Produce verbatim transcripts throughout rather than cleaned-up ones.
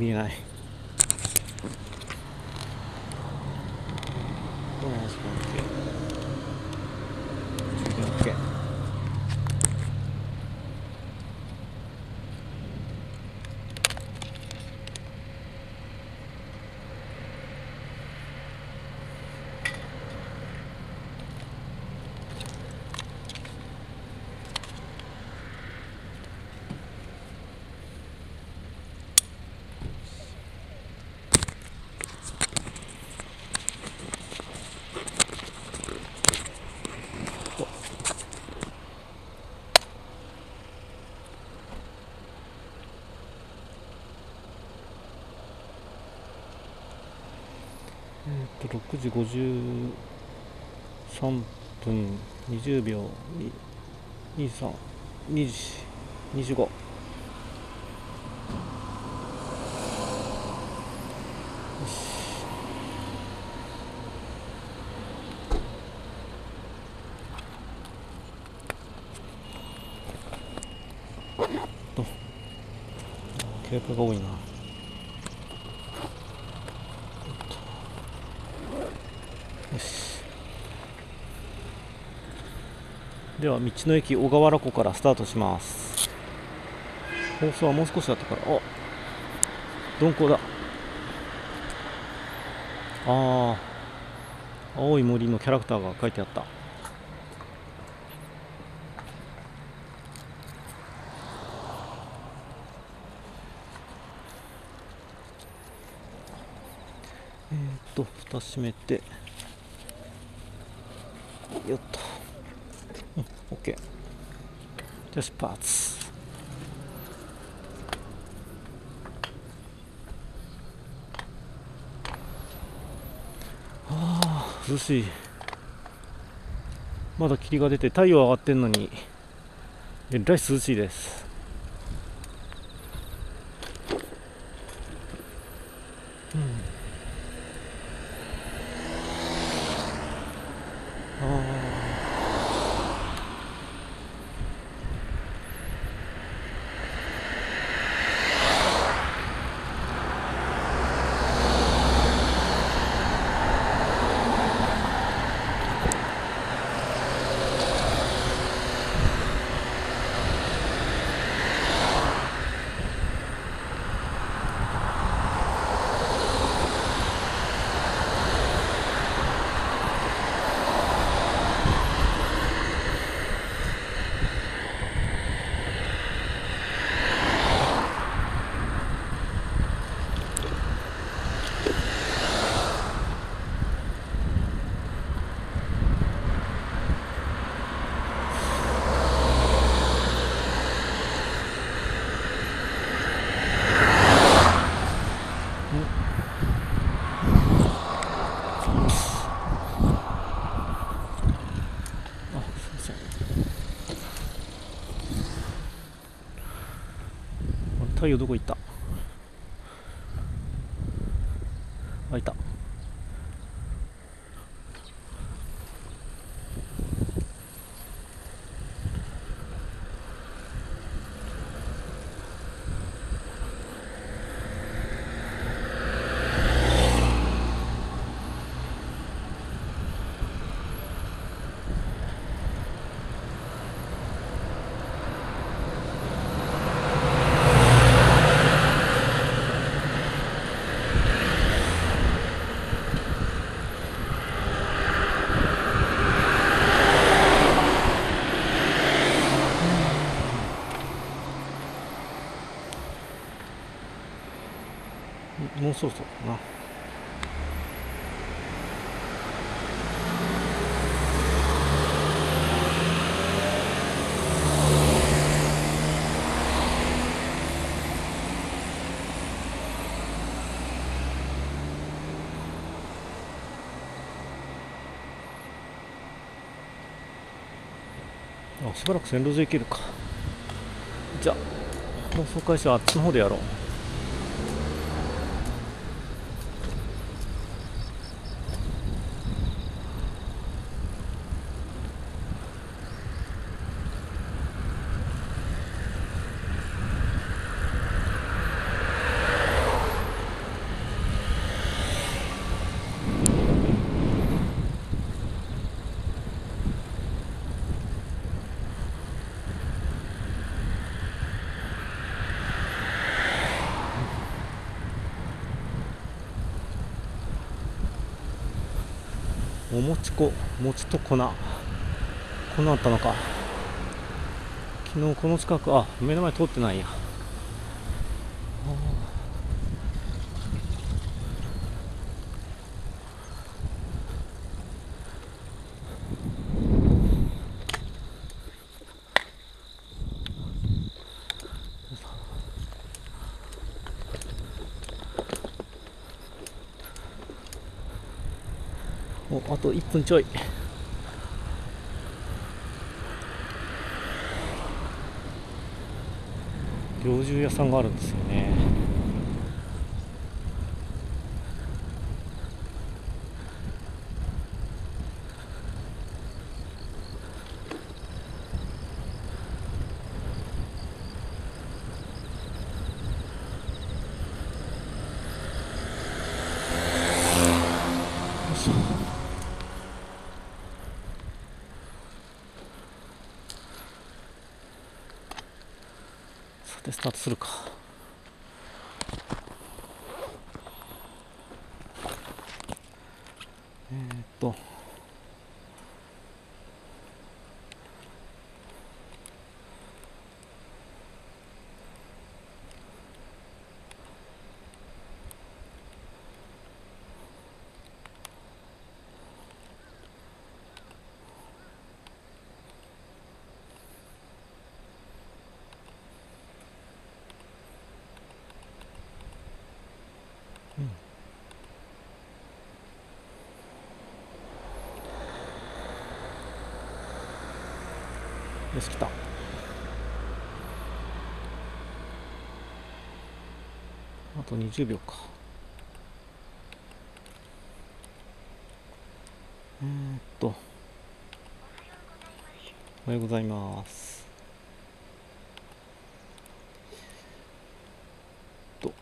見えない。これなんですか。OK。えっとろくじごじゅうさんぷんにじゅうびょうにじゅうさんにじにじゅうご。とケープが多いな。では道の駅小河原湖からスタートします。放送はもう少しだったから。あ、鈍行だ。ああ、青い森のキャラクターが書いてあった。えー、っと蓋閉めてよっと。OK。 じゃあ出発。はあ、涼しい。まだ霧が出て太陽上がってんのにえらい涼しいです。太陽どこ行った。あ、いた。もうそろそろかな。あ、しばらく線路上行けるか。じゃあ放送開始はあっちの方でやろう。お餅粉、餅と粉、粉あったのか。昨日この近く、あ、目の前通ってないや。お、あといっぷんちょい。猟銃屋さんがあるんですよね。でスタートするか。えー、っとよし来た。あとにじゅうびょうか。えーっとおはようございますと、こ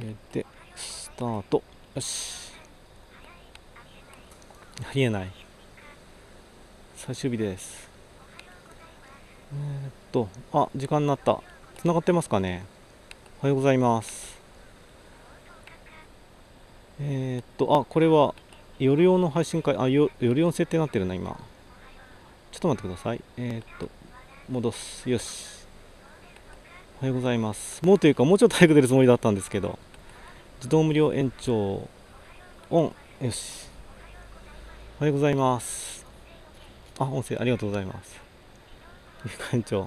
れでスタート。よし、ありえない、最終日です。えー、っと、あ、時間になった。つながってますかね。おはようございます。えー、っと、あ、これは夜用の配信会、あ、よ夜用の設定になってるな、今。ちょっと待ってください。えー、っと、戻す。よし。おはようございます。もうというか、もうちょっと早く出るつもりだったんですけど、自動無料延長、オン。よし。おはようございます。あ、音声ありがとうございます。会長。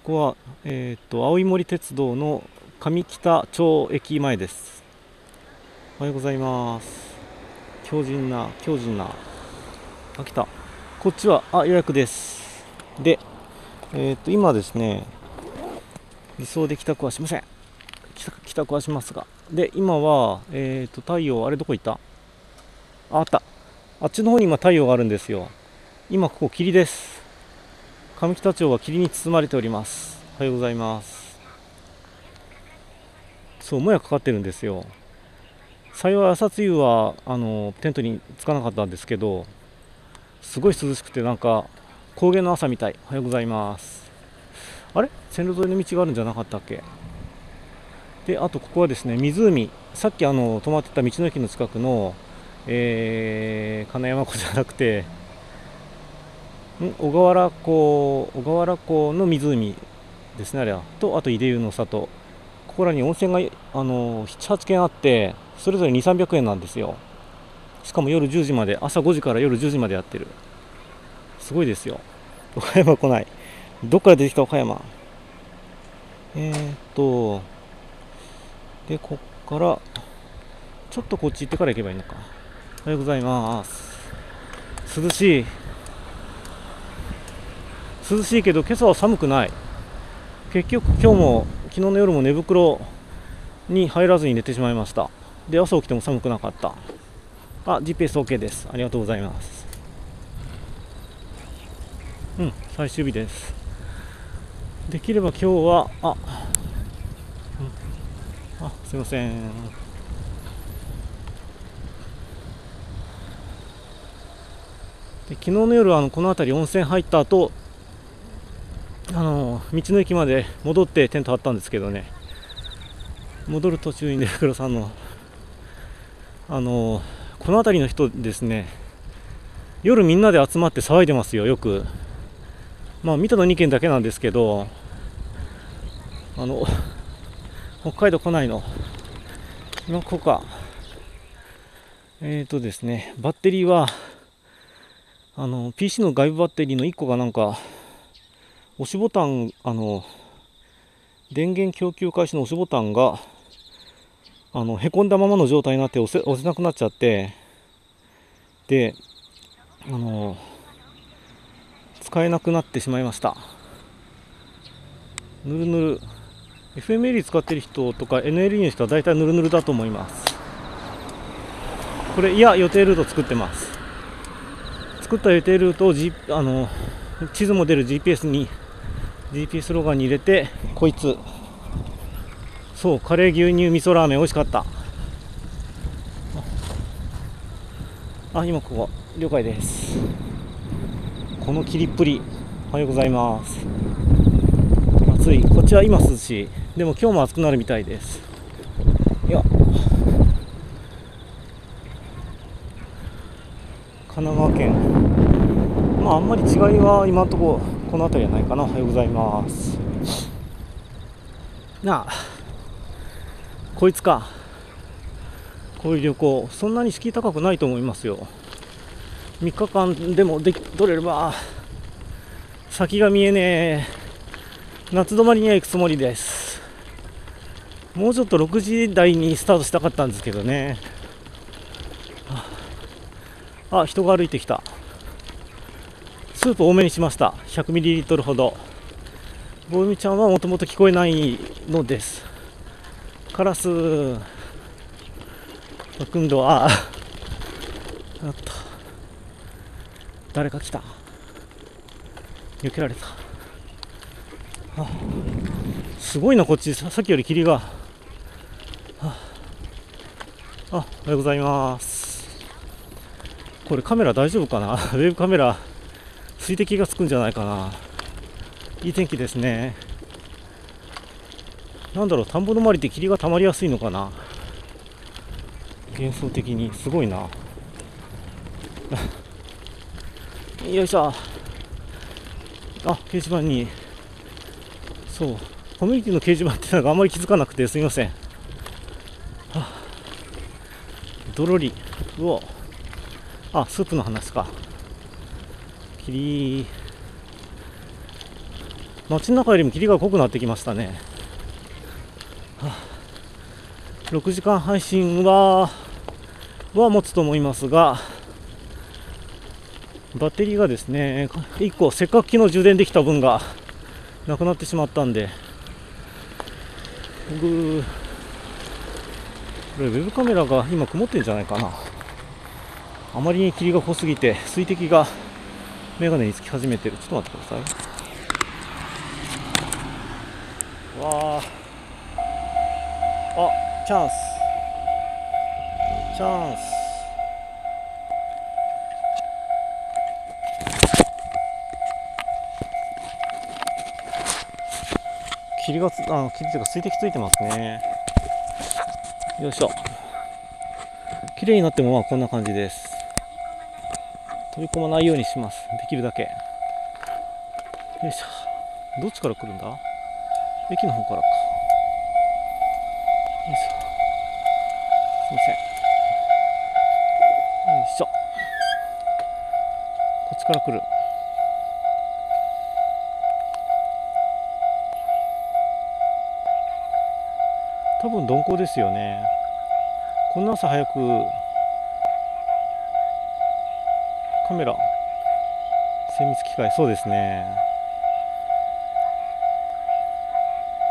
ここは、えっと、青い森鉄道の上北町駅前です。おはようございます。強靭な、強靭な。あ、来た。こっちは、あ、予約です。で、えっと、今ですね、理想で帰宅はしません。帰宅はしますが。で、今は、えっと、太陽、あれどこ行った？あ、あった。あっちの方に今太陽があるんですよ。今ここ霧です。上北町は霧に包まれております。おはようございます。そう、もやかかってるんですよ。幸い朝露はあのテントにつかなかったんですけど、すごい涼しくてなんか高原の朝みたい。おはようございます。あれ？線路沿いの道があるんじゃなかったっけ？で、あとここはですね、湖。さっきあの泊まってた道の駅の近くのえー、金山湖じゃなくてん小河原湖、小河原湖の湖ですね、あれはと、あと出湯の里、ここらに温泉があのななはちけんあって、それぞれにせんさんびゃくえんなんですよ。しかも夜じゅうじまで、朝ごじから夜じゅうじまでやってる。すごいですよ。岡山来ない、どっから出てきた岡山。えー、っとでこっからちょっとこっち行ってから行けばいいのか。おはようございます。涼しい。涼しいけど、今朝は寒くない。結局、今日も、昨日の夜も寝袋に入らずに寝てしまいました。で、朝起きても寒くなかった。あ、ジーピーエスオーケー です。ありがとうございます。うん、最終日です。できれば今日は、あ、うん、あ、すいません。昨日の夜はあのこの辺り温泉入った後、あの道の駅まで戻ってテント張ったんですけどね、戻る途中に寝袋さんのあのこの辺りの人ですね、夜みんなで集まって騒いでますよ、よく。まあ水戸のにけんだけなんですけど、あの北海道来ないのの子か。えっとですね、バッテリーはあの ピーシー の外部バッテリーのいっこがなんか押しボタン、あの電源供給開始の押しボタンがあのへこんだままの状態になって押せ、押せなくなっちゃって、であの使えなくなってしまいました。ぬるぬる エフエムエルイー 使ってる人とか エヌエルイー の人は大体ぬるぬるだと思います。これいや予定ルート作ってます。作った予定ルートを、G、あの地図も出る ジーピーエス に ジーピーエス ローガンに入れて、こいつそう、カレー牛乳味噌ラーメン美味しかった。あ、今ここ了解です。この切りっぷり、おはようございます。暑い、こっちは今涼しい。でも今日も暑くなるみたいです。いや、神奈川県、まああんまり違いは今のところこの辺りじゃないかな。おはようございます。なあ、こいつか。こういう旅行そんなに敷居高くないと思いますよ。みっかかんでもで取れれば。先が見えねえ。夏止まりには行くつもりです。もうちょっとろくじだいにスタートしたかったんですけどね。あ、人が歩いてきた。スープ多めにしました。 ひゃくミリリットル ほど。ボルミちゃんはもともと聞こえないのです。カラス今度はあっと誰か来た。避けられた。はあ、すごいな、こっちさっきより霧が、はあ、あ、おはようございます。これカメラ大丈夫かな。ウェブカメラ水滴がつくんじゃないかな。いい天気ですね。なんだろう、田んぼの周りで霧が溜まりやすいのかな。幻想的にすごいな。よいしょ。あ、掲示板に、そうコミュニティの掲示板ってのがあんまり気づかなくてすみません。はあ、どろり。うお、あ、スープの話か。霧、街の中よりも霧が濃くなってきましたね。はあ、ろくじかん配信はは持つと思いますが、バッテリーがですね、いっこせっかく昨日充電できた分がなくなってしまったんで、僕これウェブカメラが今曇ってるんじゃないかな。あまりに霧が濃すぎて水滴がメガネにつき始めてる。ちょっと待ってください。わー、あ、チャンスチャンス。霧がつ、あ、霧というか水滴ついてますね。よいしょ。綺麗になってもまあこんな感じです。飛び込まないようにします。できるだけ。よいしょ。どっちから来るんだ？駅の方からか。よいしょ。すいません。よいしょ。こっちから来る。多分鈍行ですよね。こんな朝早く。カメラ精密機械、そうですね。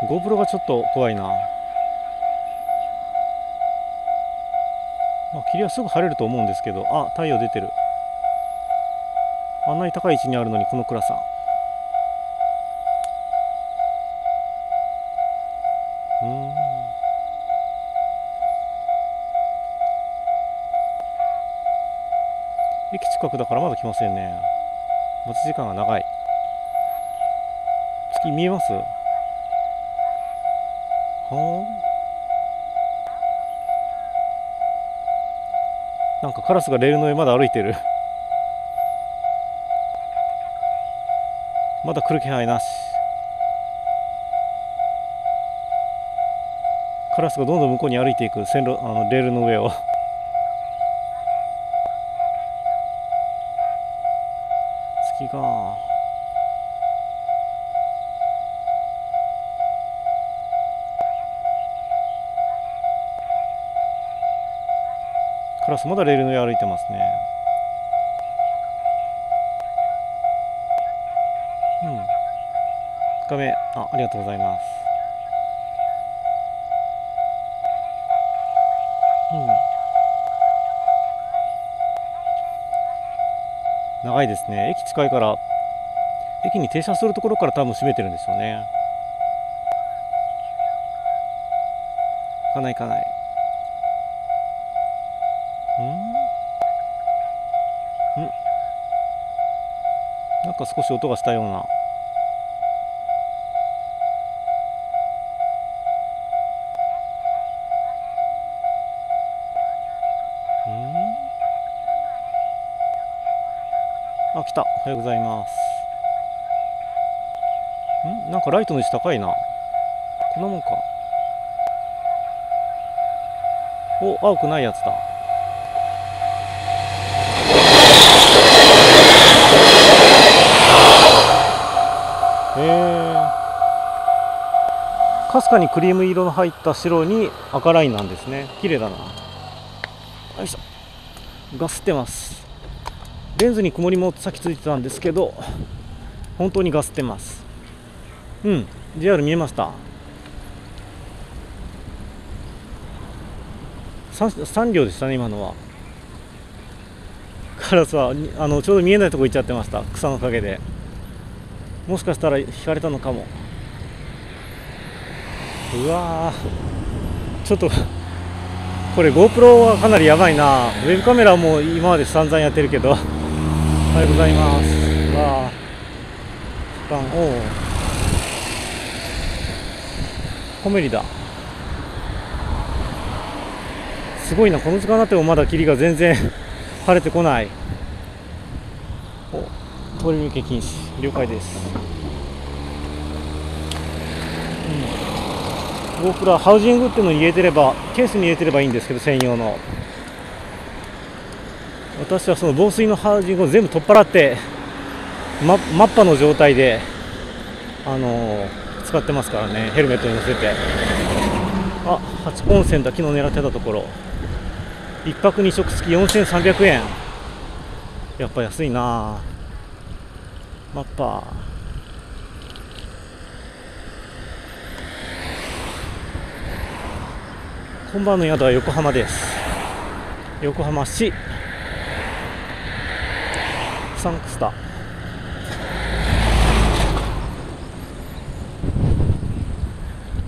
GoPro がちょっと怖いな。まあ、霧はすぐ晴れると思うんですけど、あ、太陽出てる。あんなに高い位置にあるのにこの暗さ。うーん、駅近くだからまだ来ませんね。待ち時間が長い。月見えます？はあ。なんかカラスがレールの上まだ歩いてる。まだ来る気配なし。カラスがどんどん向こうに歩いていく、線路、あのレールの上を。月がカラスまだレールの上歩いてますね。うん。画面、あ、ありがとうございます。うん。長いですね。駅近いから、駅に停車するところから多分閉めてるんでしょうね。行かない行かない。んんなんか少し音がしたような。んあ、来た。おはようございます。んなんかライトの位置高いな。こんなもんか。お、青くないやつだ。かすかにクリーム色の入った白に赤ラインなんですね。綺麗だな。よいしょ。ガスってます。レンズに曇りもさっきついてたんですけど、本当にガスってます。うん ジェイアール 見えました。 さん, さん両でしたね今のは。カラスはあのちょうど見えないとこ行っちゃってました。草の陰でもしかしたら引かれたのかも。うわー、ちょっとこれ GoPro はかなりやばいな。ウェブカメラも今まで散々やってるけど。おはようございます。うわー、おおコメリだ。すごいな、この時間になってもまだ霧が全然晴れてこない。お、通り抜け禁止、了解です。GoPro はハウジングっていうのに入れてれば、ケースに入れてればいいんですけど、専用の。私はその防水のハウジングを全部取っ払って、ま、マッパの状態で、あのー、使ってますからね、ヘルメットに乗せて。あ、八本線だ、昨日狙ってたところ。いっぱくに食付きよんせんさんびゃくえん。やっぱ安いなぁ。マッパ。今晩の宿は横浜です。横浜市サンクスタ。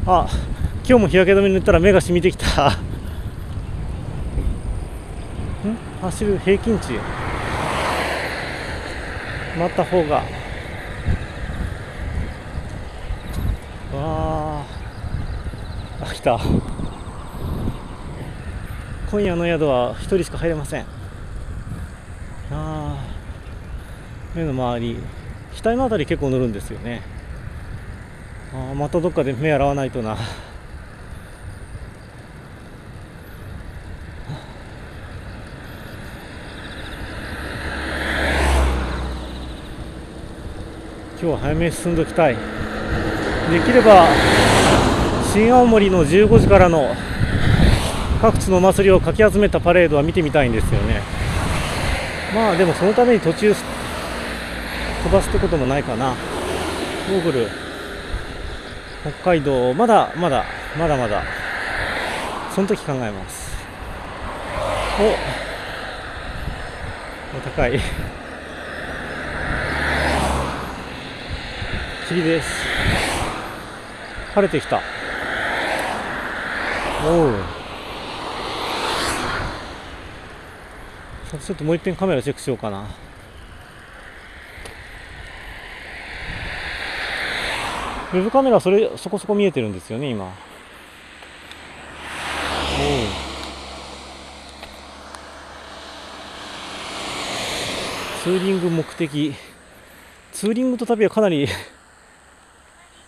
あ、今日も日焼け止め塗ったら目が染みてきた。ん走る平均値待った方が。わー、あ、来た。今夜の宿は一人しか入れません。あ、目の周り、額のあたり結構塗るんですよね。あ、またどっかで目洗わないとな。今日は早めに進んでおきたい。できれば新青森のじゅうごじからの各地のお祭りをかき集めたパレードは見てみたいんですよね。まあでもそのために途中飛ばすってこともないかな。ゴーグル北海道、まだまだまだまだその時考えます。お、高い霧です。晴れてきた。おお、ちょっともう一遍カメラチェックしようかな。ウェブカメラそれそこそこ見えてるんですよね今。おツーリング目的、ツーリングと旅はかなり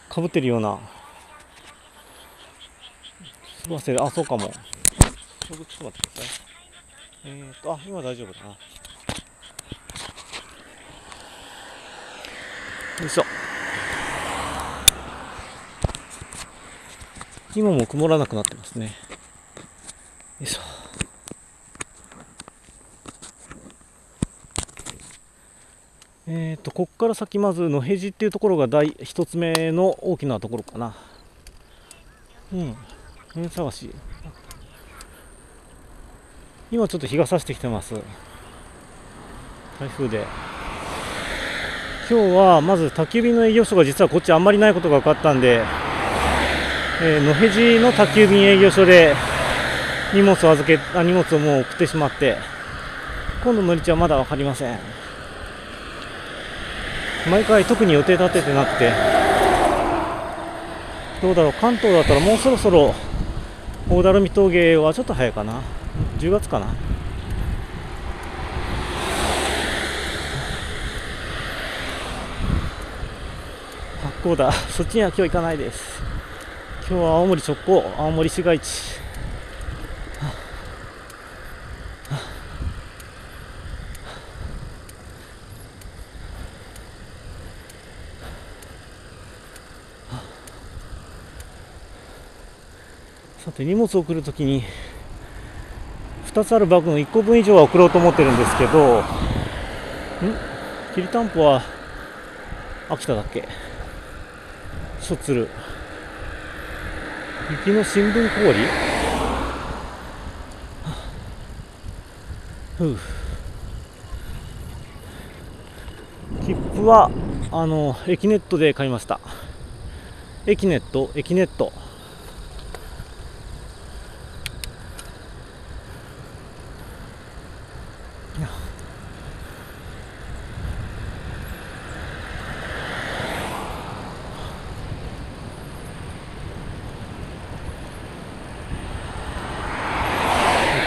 かぶってるような。あ、そうかも。ちょっと待ってください。えっと、あ、今大丈夫だな。よいしょ。今も曇らなくなってますね。よいしょ。えっと、こっから先、まず野辺地っていうところが第一つ目の大きなところかな。うん。目探し。今ちょっと日が差してきてます。台風で。今日はまず焚き火の営業所が実はこっちあんまりないことが分かったんで、えー、野辺地の焚き火営業所で荷物を預け、あ、荷物をもう送ってしまって、今度の乗り地はまだ分かりません。毎回特に予定立ててなくて、どうだろう、関東だったらもうそろそろ大だるみ峠はちょっと早いかな、じゅうがつかな。八甲田、そっちには今日行かないです。今日は青森直行、青森市街地。さて、荷物を送るときにふたつあるバッグのいっこぶん以上は送ろうと思ってるんですけど、んきりたんぽは秋田だっけ、しょつる雪の新聞氷、はあ、ふう切符はあのエキネットで買いました。エキネット、エキネット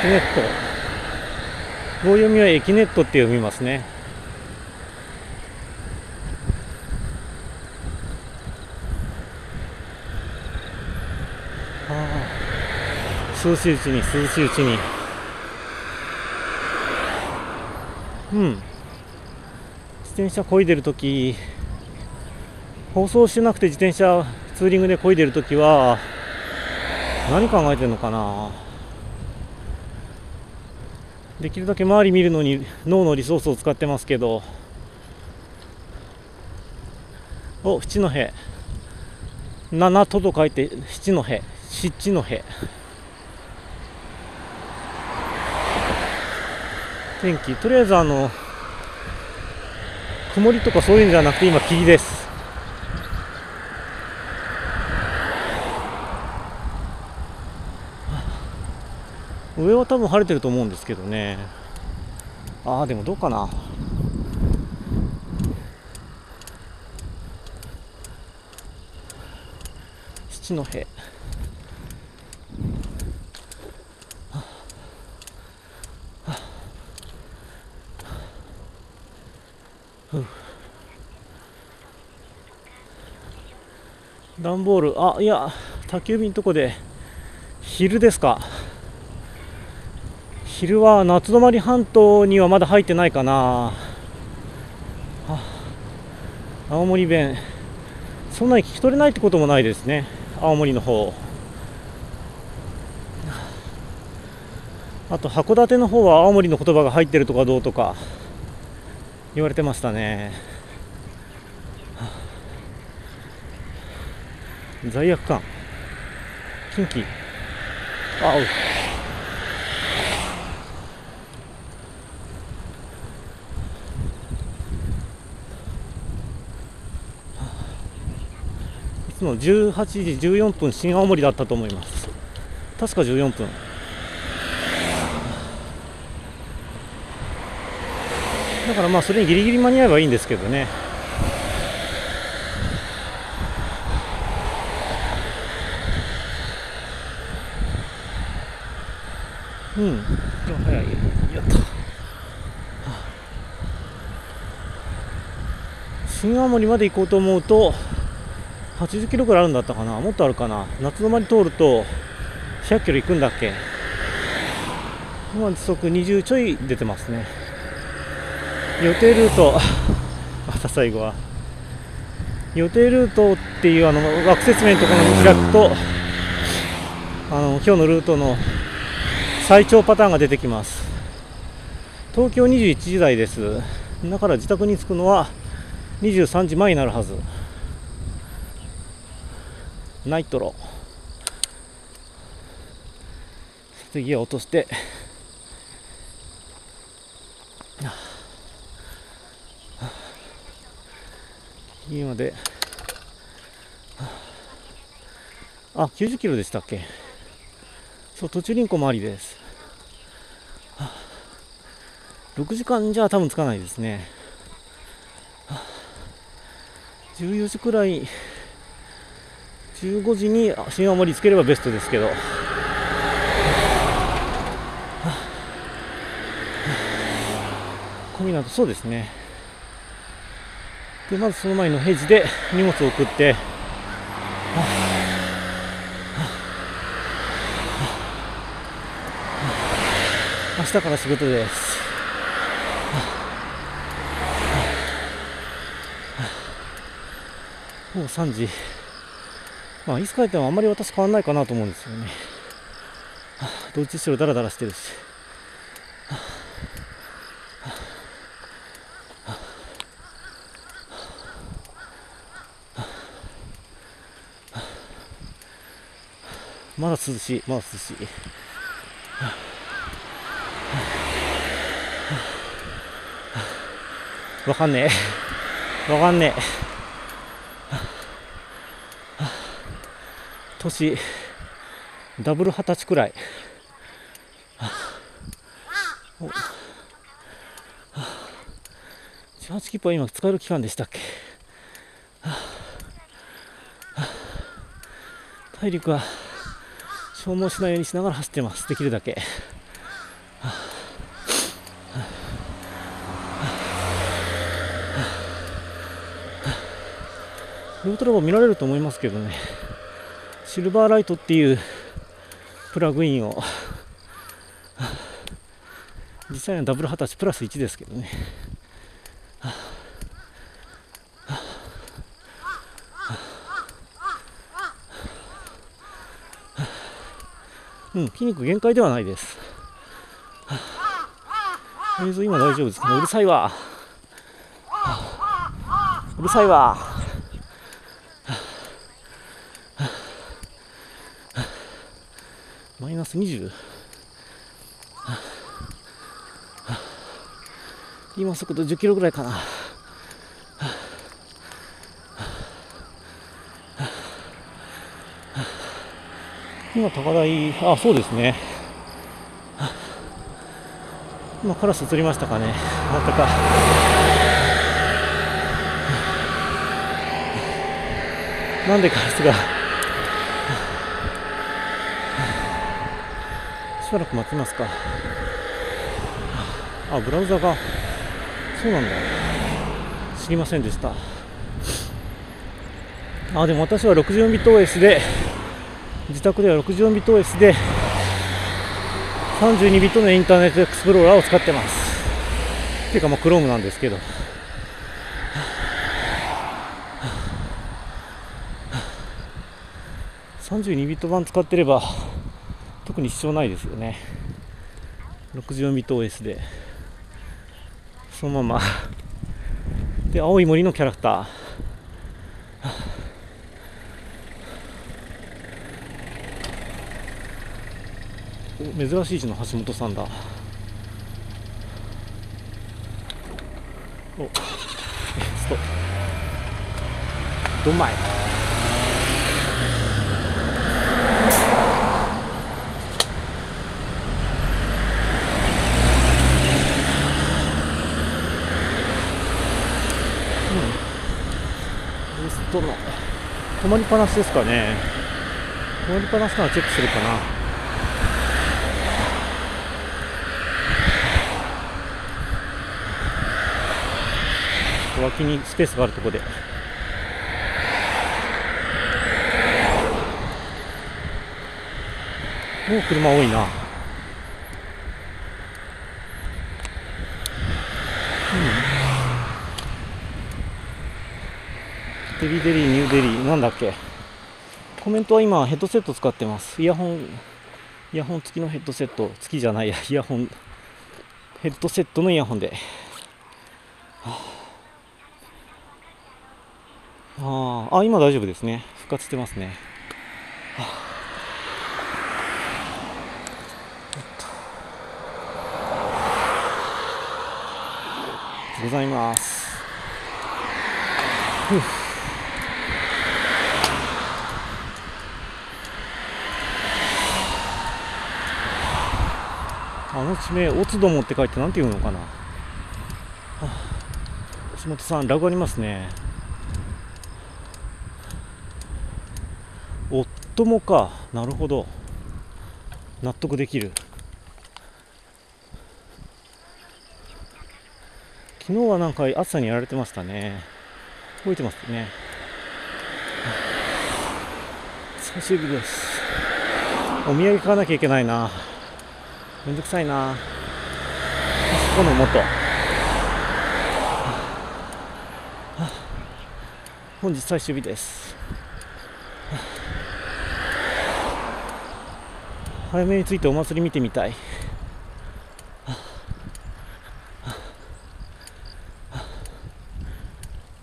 ネット、棒読みはエキネットって読みますね。ああ、涼しいうちに涼しいうちに。うん、自転車こいでるとき、放送してなくて自転車ツーリングでこいでるときは何考えてるのかな。できるだけ周り見るのに脳のリソースを使ってますけど。お、七戸、七戸と書いて七戸、七戸。天気、とりあえずあの曇りとかそういうんじゃなくて今霧です。上は多分晴れてると思うんですけどね。ああ、でもどうかな。七戸、はあはあはあ、段ボール、あ、いや、宅急便のとこで昼ですか。昼は夏泊半島にはまだ入ってないかな。青森弁そんなに聞き取れないってこともないですね、青森の方。あと函館の方は青森の言葉が入ってるとかどうとか言われてましたね。罪悪感、近畿、あ、おい、のじゅうはちじじゅうよんぷん新青森だったと思います。確かじゅうよんぷん。だからまあそれにギリギリ間に合えばいいんですけどね。うん、早い。やった。新青森まで行こうと思うとはちじゅっキロぐらいあるんだったかな、もっとあるかな。夏の間に通るとひゃくキロ行くんだっけ。今時速にじゅうちょい出てますね。予定ルートまた最後は予定ルートっていうあの枠説明のところに開くとあの今日のルートの最長パターンが出てきます。東京にじゅういちじ台です。だから自宅に着くのはにじゅうさんじまえになるはず。ナイトロギア落として家まであきゅうじゅっキロでしたっけ。そう途中輪行もありです。ろくじかんじゃ多分つかないですね。じゅうよじくらいじゅうごじに新青森つければベストですけど、小湊そうですね。でまずその前の平地で荷物を送って明日から仕事です。もうさんじ、まあ、いつ帰ってもあんまり私変わんないかなと思うんですよね。どっちしろダラダラしてるし、まだ涼しい、まだ涼しい。わかんねえ、わかんねえ。年ダブル二十歳くらい。じゅうはち切符は今使える期間でしたっけ。体力は消耗しないようにしながら走ってます、できるだけ。ロードレゴ見られると思いますけどね、シルバーライトっていうプラグインを実際はダブル二十歳プラスいちですけどね。うん、筋肉限界ではないです。映像今大丈夫ですかね。うるさいわ、うるさいわ。マイナスにじゅう、今速度じゅっキロぐらいかな。今高台、あ、そうですね。今カラス釣りましたかね。あったか。なんでカラスが。しばらく待ちますか。あ、ブラウザが。そうなんだ。知りませんでした。あ、でも私はろくじゅうよんビットオーエス で。自宅ではろくじゅうよんビットオーエス でさんじゅうにビットのインターネットエクスプローラーを使ってます。っていうかまあ Chrome なんですけど、さんじゅうにビット版使ってれば特に必要ないですよね。ろくじゅうよんビットオーエス でそのままで青い森のキャラクター、珍しい字の橋本さんだ。おっストップどんまい。うんストの止まりっぱなしですかね。止まりっぱなしからチェックするかな。脇にスペースがあるところでもう車多いな。デリデリニューデリーなんだっけ、コメントは今ヘッドセット使ってます。イヤホンイヤホン付きのヘッドセット、付きじゃないや、イヤホンヘッドセットのイヤホンで、はあ、ああ今大丈夫ですね、復活してますね、はあ、ありがとうございます。ふう、あの地名、おつどもって書いてなんて言うのかな。橋本さん、ラグありますね。おっともか、なるほど。納得できる。昨日はなんか暑さにやられてましたね。動いてますね。久しぶりです。お土産買わなきゃいけないな。めんどくさいな。あそこの元、はあはあ、本日最終日です、はあ、早めに着いてお祭り見てみたい、はあは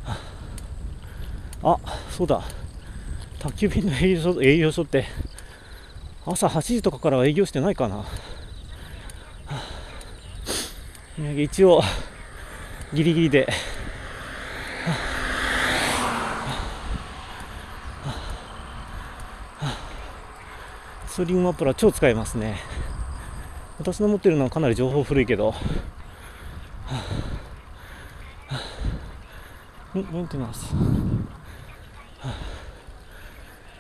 あはあ、あ、そうだ、宅急便の営業所、営業所って朝はちじとかからは営業してないかな。一応ギリギリで、ツーリングアプラ超使えますね。私の持ってるのはかなり情報古いけど、うん、メンテナンス、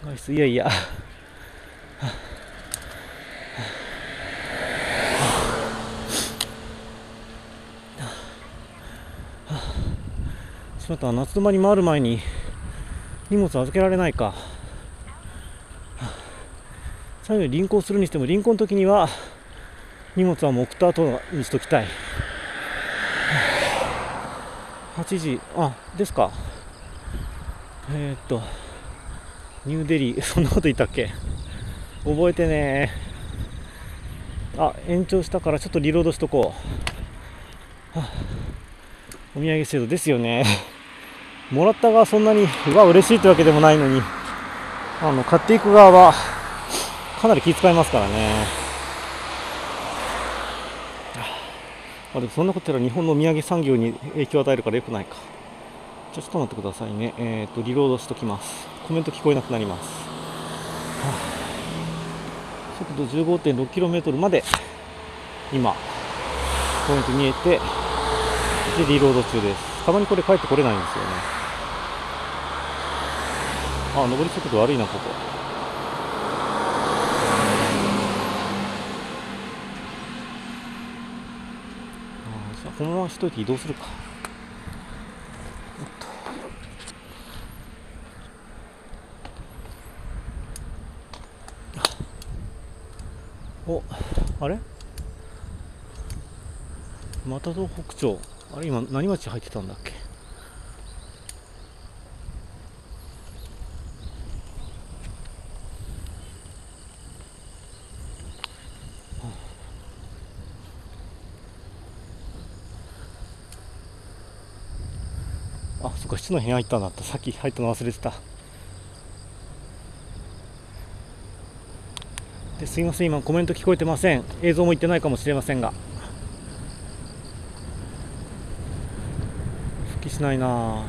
外出、いやいや、ちょっと夏沼に回る前に荷物預けられないか。最後に輪行するにしても、輪行の時には荷物はもう送った後にしときたい。はちじ、あ、ですか。えー、っとニューデリー、そんなこと言ったっけ、覚えてねー。あ、延長したからちょっとリロードしとこう。はお土産制度ですよね。もらった側そんなにうわ嬉しいってわけでもないのに、あの買っていく側はかなり気遣いますからね。あ、でもそんなこと言ったら日本のお土産産業に影響を与えるからよくないか。じゃあちょっと待ってくださいね。えっとリロードしときます。コメント聞こえなくなります、はあ、速度 じゅうごてんろくキロメートル まで今コメント見えてでリロード中です。たまにこれ帰ってこれないんですよね。あ、上り速度悪いな、ここ。あ、じゃあこのまま一駅移動するか。おっとお、あれまた東北町、あれ今何町入ってたんだっけ。あ、そっか、七の辺入ったんだった。さっき入ったの忘れてた。ですいません、今コメント聞こえてません。映像もいってないかもしれませんが、しないなぁ。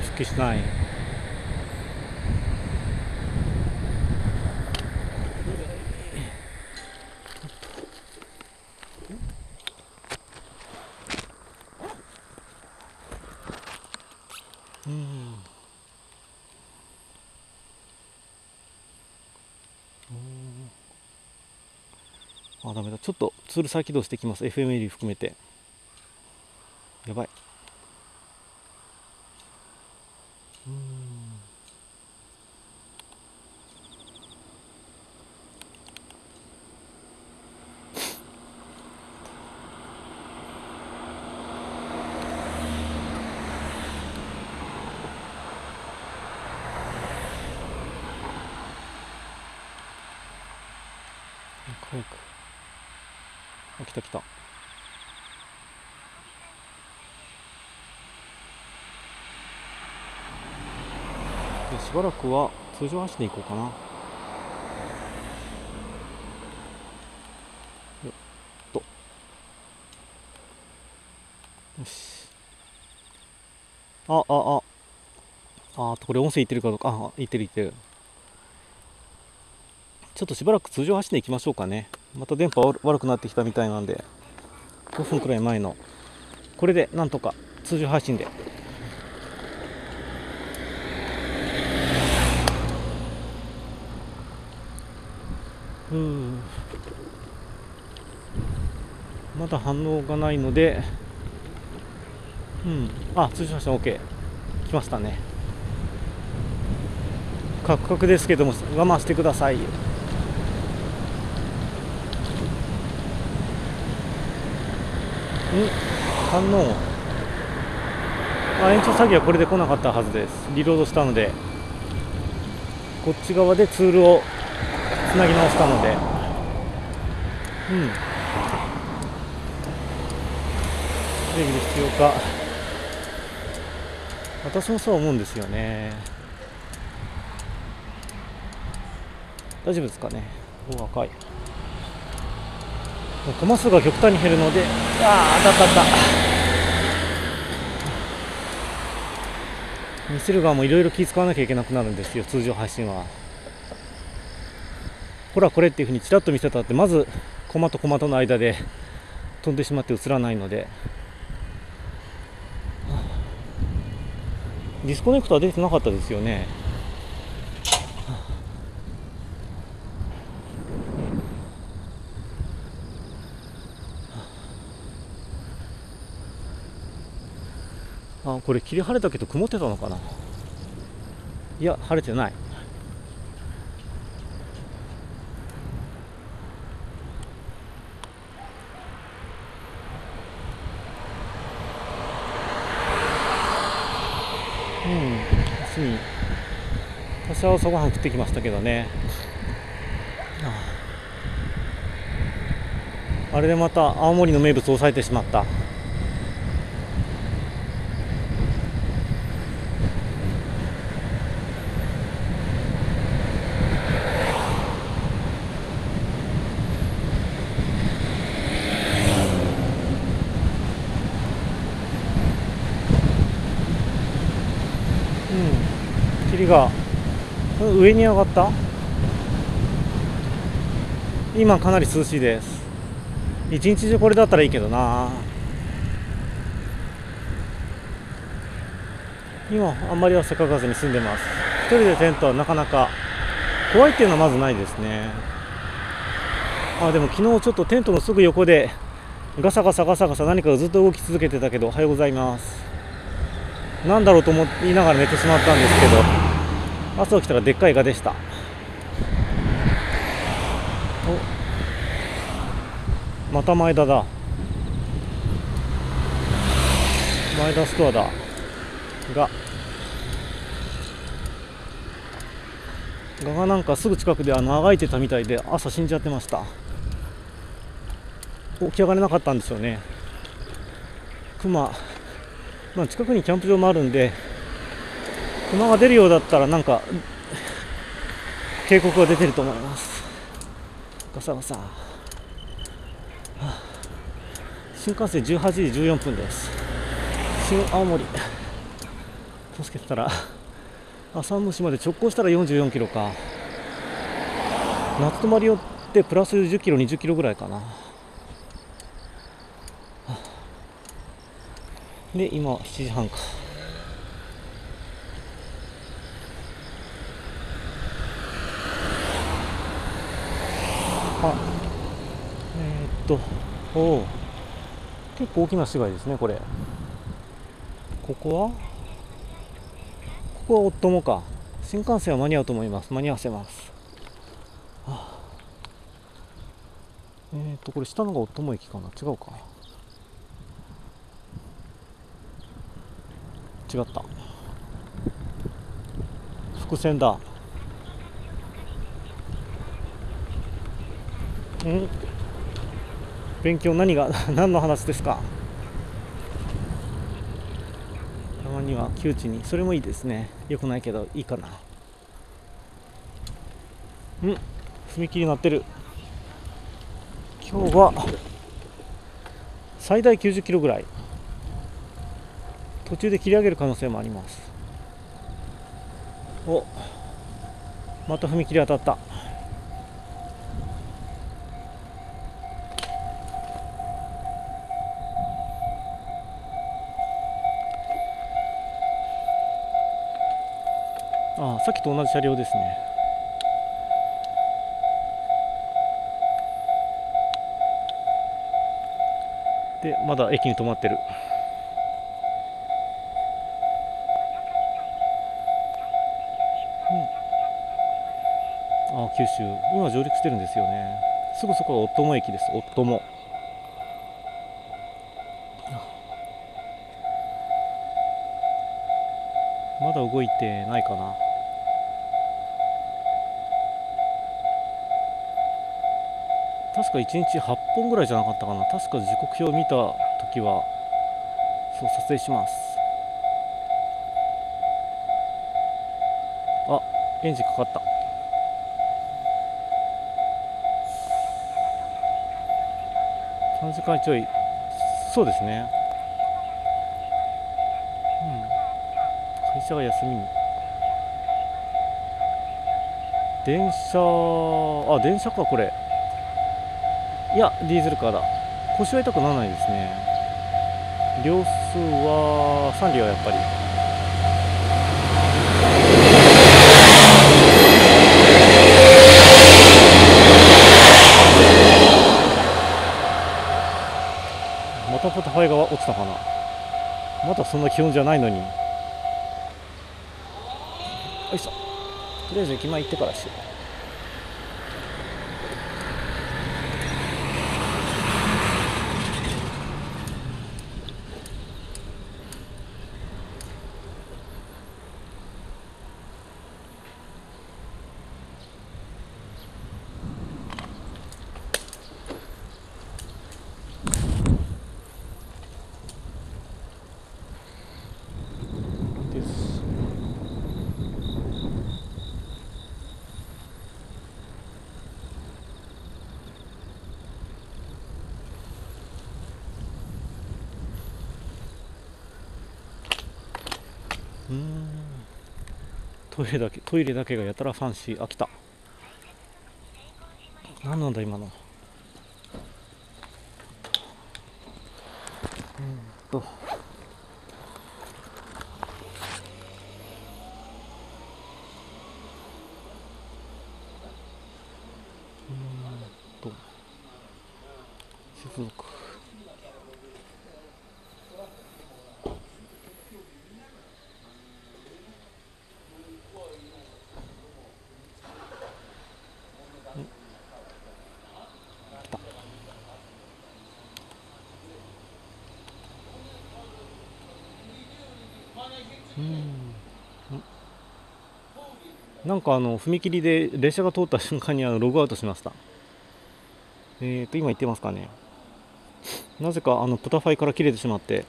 突きしない。うん。あ、ダメだ。ちょっとツール再起動してきます。エフエム エリー含めて。やばい。うん。早く。あ、来た来た。しばらくは通常走っていこうかな。よっと。よし。あああああとこれ音声いってるかどうか。ああいってるいってる。ちょっとしばらく通常走っていきましょうかね。また電波悪くなってきたみたいなんで、ごふんくらい前のこれでなんとか通常配信で。うん、まだ反応がないので、うん、あ、通常車 OK 来ましたね。カクカクですけども我慢してください。反応、あ、延長詐欺はこれで来なかったはずです。リロードしたのでこっち側でツールをつなぎ直したので、うん、レギュ必要か、私もそう思うんですよね。大丈夫ですかね。お、赤い。コマ数が極端に減るので、ああ、当たった当たった。見せる側もいろいろ気使わなきゃいけなくなるんですよ、通常配信は。ほらこれっていうふうにちらっと見せたって、まずコマとコマとの間で飛んでしまって映らないので。ディスコネクトは出てなかったですよね。あ、これ霧晴れたけど曇ってたのかな。いや晴れてない。私は朝ごはん食ってきましたけどね。あれでまた青森の名物を抑えてしまった。うん、霧が上に上がった。今かなり涼しいです。一日中これだったらいいけどな。今あんまり汗かかずに済んでます。一人でテントはなかなか怖いっていうのはまずないですね。あ、でも昨日ちょっとテントのすぐ横でガサガサガサガサ何かずっと動き続けてたけど、おはようございますなんだろうと思いながら寝てしまったんですけど、朝起きたらでっかい蚊でした。お、また前田だ。前田ストアだが、蚊がなんかすぐ近くであのあがいてたみたいで、朝死んじゃってました。起き上がれなかったんでしょうね。クマ、まあ、近くにキャンプ場もあるんで、熊が出るようだったらなんか警告が出てると思います。ガサガサ、はあ、新幹線じゅうはちじじゅうよんぷんです。新青森。とつけてたら浅虫まで直行したらよんじゅうよんキロか。夏泊まり寄ってプラスじゅっキロにじゅっキロぐらいかな。で今しちじはんか。あえー、っとおお結構大きな市街ですねこれ。ここはここはおっともか。新幹線は間に合うと思います。間に合わせます。はあ、えー、っとこれ下のがおっとも駅かな。違うか違った伏線だ。ん勉強何が何の話ですか。たまには窮地にそれもいいですね。よくないけどいいかな。ん踏切になってる。今日は最大きゅうじゅっキロぐらい途中で切り上げる可能性もあります。おまた踏切当たった。ああさっきと同じ車両ですね。でまだ駅に止まってる。ああ九州今上陸してるんですよね。すぐそこがおっとも駅です。おっともまだ動いてないかな。確かいちにちはっぽんぐらいじゃなかったかな。確か時刻表を見た時はそう撮影します。あエンジンかかった。さんじかんちょいそうですね、うん、会社が休みに電車あ電車かこれ。いやディーゼルカーだ。腰は痛くならないですね。両数はさんりょうやっぱり。またポタファイが落ちたかな。まだそんな気温じゃないのに。よいしょ。とりあえず駅前行ってからしよう。うーんトイレだけトイレだけがやたらファンシー。あ来た。何なんだ今の。うんとうんと静岡なんかあの踏切で列車が通った瞬間にあのログアウトしました。えーと今言ってますかね。なぜかあのポタファイから切れてしまって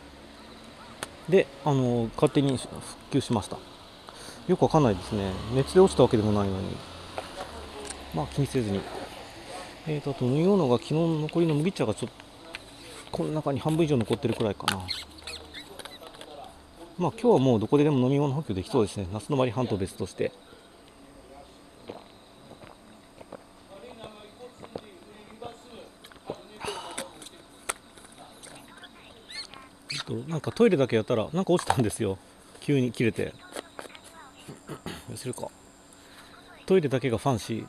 であの勝手に復旧しました。よくわかんないですね。熱で落ちたわけでもないのにまあ気にせずに。えーとあと飲み物が昨日残りの麦茶がちょっとこの中に半分以上残ってるくらいかな。まあ、今日はもうどこででも飲み物補給できそうですね。夏のマリ半島別として。なんかトイレだけやったらなんか落ちたんですよ、急に切れて。寄せるか。トイレだけがファンシー。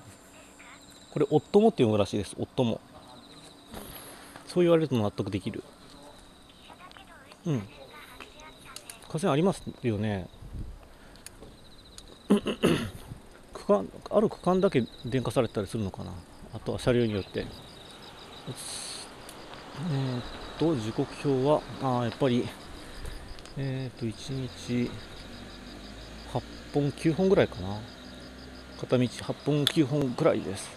これ「夫も」って呼ぶらしいです。夫もそう言われると納得できる。うん、河川ありますよね。区間ある区間だけ電化されたりするのかな。あとは車両によって。えっと時刻表はあやっぱりえっといちにちはっぽんきゅうほんぐらいかな。片道はっぽんきゅうほんぐらいです。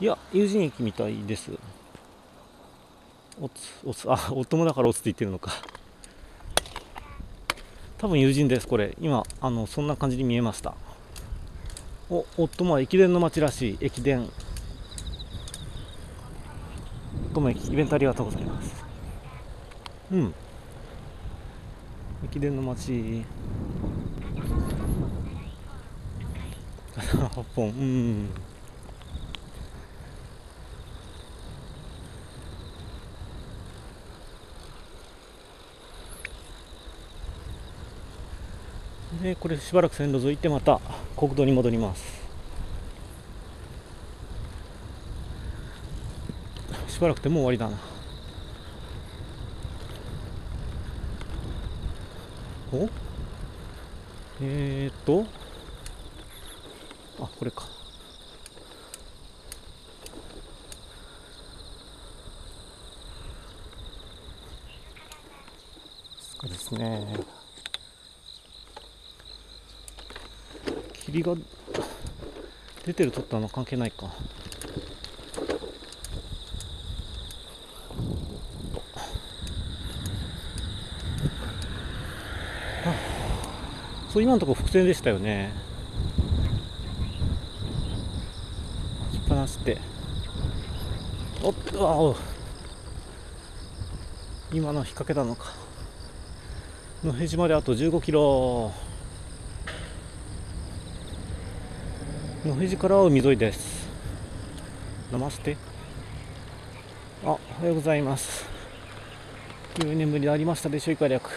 いや友人駅みたいです。おつおつあお友だからおつって言ってるのか。多分友人です。これ今あのそんな感じに見えました。おお友は駅伝の街らしい。駅伝お友駅イベントありがとうございます。うん駅伝の街はっぽん、うん、でこれしばらく線路沿い行ってまた国道に戻ります。しばらくてもう終わりだな。おえー、っとあ、これか。そうですね。霧が出てるとったの関係ないか。そう今のところ伏線でしたよね。しておっと今の引っ掛けたのか。野辺地まであとじゅうごキロ。野辺地からは海沿いです。ナマステ。あおはようございます。きゅうねんぶりになりましたでしょ。イカ略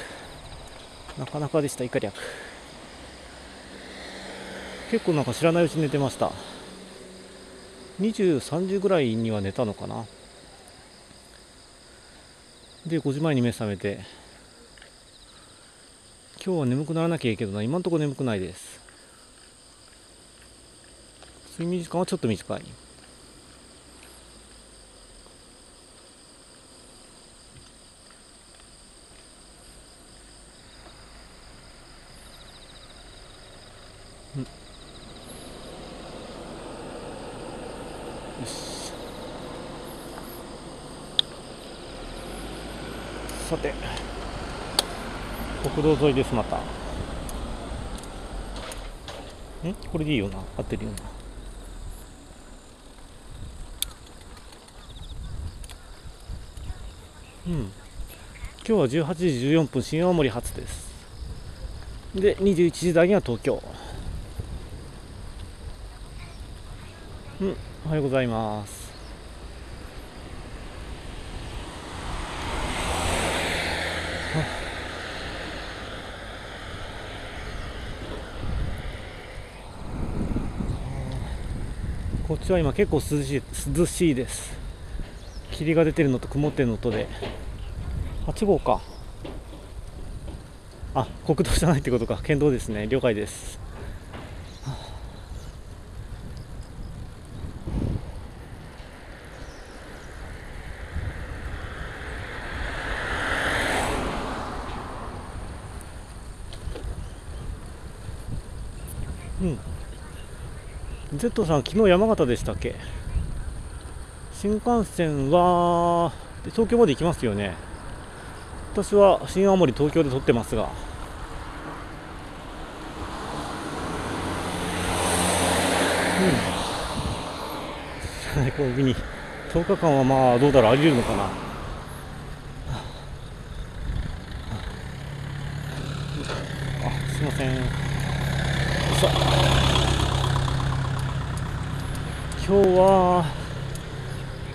なかなかでした。イカ略結構なんか知らないうちに寝てました。にじゅうさんじぐらいには寝たのかな。でごじまえに目覚めて、今日は眠くならなきゃいいけどな。今のところ眠くないです。睡眠時間はちょっと短い。さて国道沿いです。またんこれでいいよな。合ってるよな。うん今日はじゅうはちじじゅうよんぷん新青森発です。でにじゅういちじ台には東京。うんおはようございます。こっちは今結構涼しい、涼しいです。霧が出てるのと曇ってるのとで。はちごうか。あ、国道じゃないってことか。県道ですね。了解です。うん。Z さん、昨日山形でしたっけ。新幹線は東京まで行きますよね。私は新青森東京で撮ってますが、うん、コンビニとおかかんはまあどうだろう、あり得るのかな。あ、すいません。よっしゃ。今日は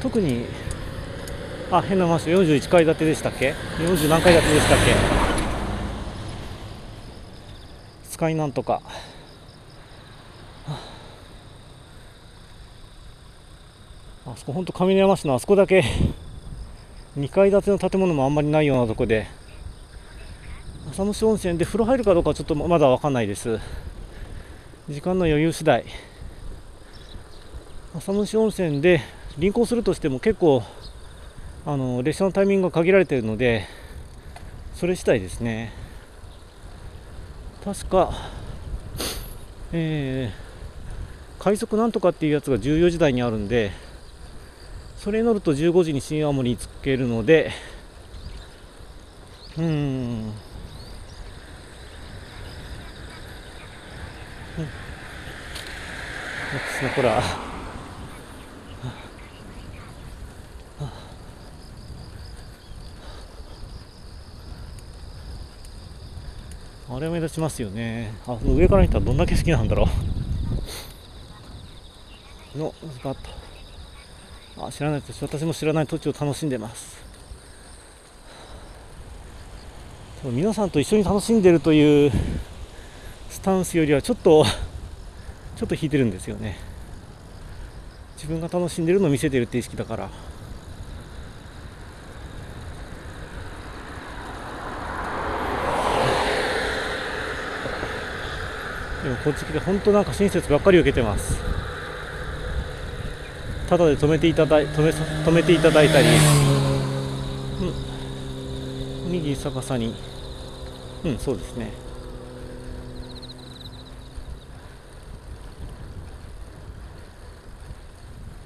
特に、あ、変なマンションよんじゅういっかい建てでしたっけ、よんじゅう何階建てでしたっけ、スカイなんとか、あそこ本当上山市のあそこだけにかい建ての建物もあんまりないようなとこで、浅虫温泉で風呂入るかどうかちょっとまだ分かんないです。時間の余裕次第浅虫温泉で臨行するとしても結構あの列車のタイミングが限られているので、それ次第ですね。確か、えー、快速なんとかっていうやつがじゅうよじ台にあるんで、それに乗るとじゅうごじに新青森に着けるので、うーん、うん、ほら、あれは目立ちますよね。あ、上から見たらどんな景色なんだろうの、あった、あ、知らない、私も知らない土地を楽しんでます。皆さんと一緒に楽しんでるというスタンスよりはちょっとちょっと引いてるんですよね。自分が楽しんでるのを見せてるって意識だから。でもこっち来て本当なんか親切ばっかり受けてます。ただで止めていただい、止め、止めていただいたり、うん、右逆さに、うん、そうですね。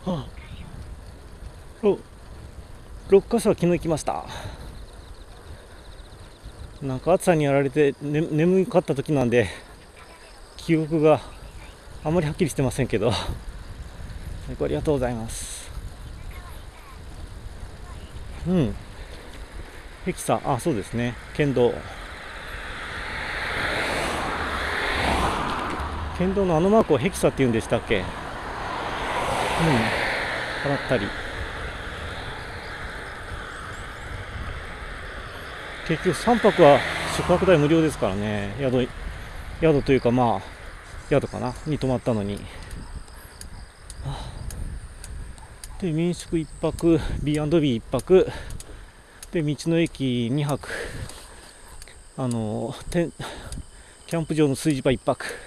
はあ、ろっかしょは昨日行きました。なんか暑さにやられて、ね、眠かった時なんで記憶があまりはっきりしてませんけど。ありがとうございます。うん。ヘキサ、あ、そうですね。県道。県道のあのマークをヘキサって言うんでしたっけ。うん。払ったり。結局さんぱくは宿泊代無料ですからね。宿、宿というかまあ宿かなに泊まったのに。で民宿いっぱく、ビーアンドビーいっぱく、で道の駅にはく、あのてんキャンプ場の炊事場いっぱく、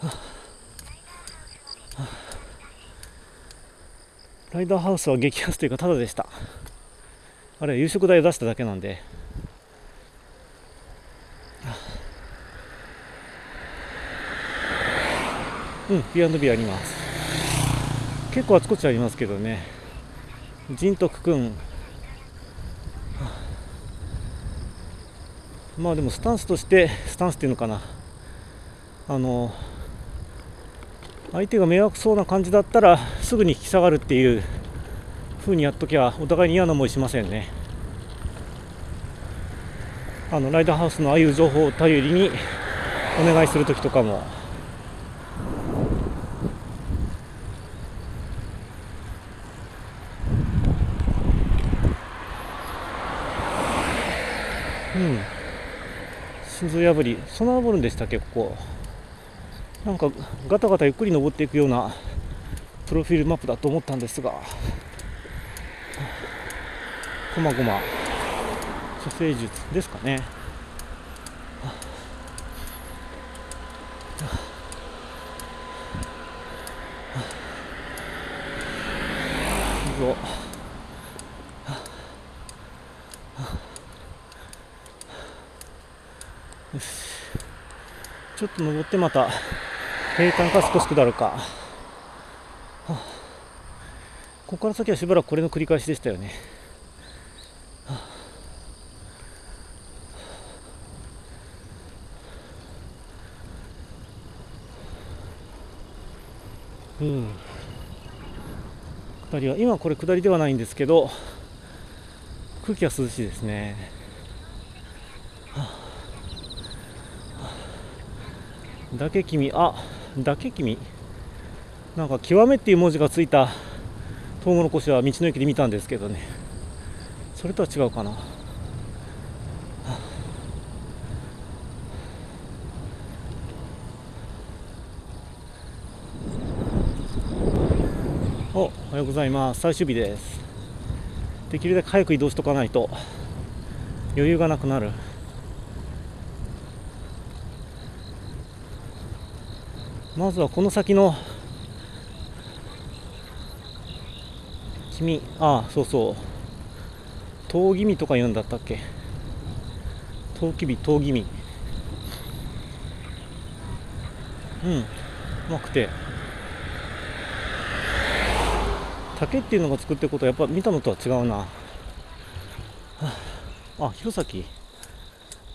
はははライダーハウスは激安というかタダでした。あれは夕食代を出しただけなんで、うん、 ビーアンドビー あります。結構あちこちありますけどね。仁徳くん、まあでもスタンスとしてスタンスっていうのかな、あの相手が迷惑そうな感じだったらすぐに引き下がるっていう風にやっときゃお互いに嫌な思いしませんね。あのライダーハウスのああいう情報を頼りにお願いする時とかも。うん、心臓破り、その登るんでしたっけ、ここ。なんかガタガタゆっくり登っていくようなプロフィールマップだと思ったんですが、こまごま蘇生術ですかね。心臓ちょっと登ってまた平坦か少し下るか、はあ、ここから先はしばらくこれの繰り返しでしたよね、はあ、うん、下りは今これ下りではないんですけど空気は涼しいですね、はあ、だけ君、あ、だけ君、なんか極めっていう文字がついたトウモロコシは道の駅で見たんですけどね、それとは違うかな。お、おはようございます。最終日です。できるだけ早く移動しとかないと余裕がなくなる。まずはこの先の君、ああ、そうそう、トウギミとか言うんだったっけ、トウキビ、トウギミ、うん、うまくて、竹っていうのが作ってることはやっぱ見たのとは違うな。あ、弘前、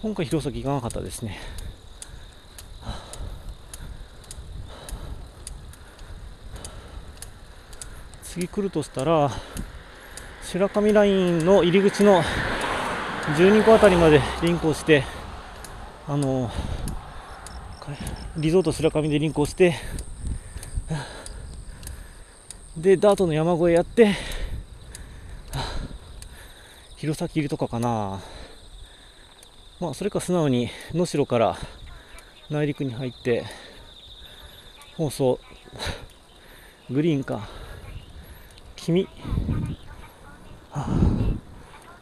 今回弘前行かなかったですね。次来るとしたら白神ラインの入り口のじゅうにこあたりまでリンクをして、あのリゾート白神でリンクをして、でダートの山越えやって、弘前入りとかかな。まあそれか素直に能代から内陸に入って放送グリーンか君、はあ、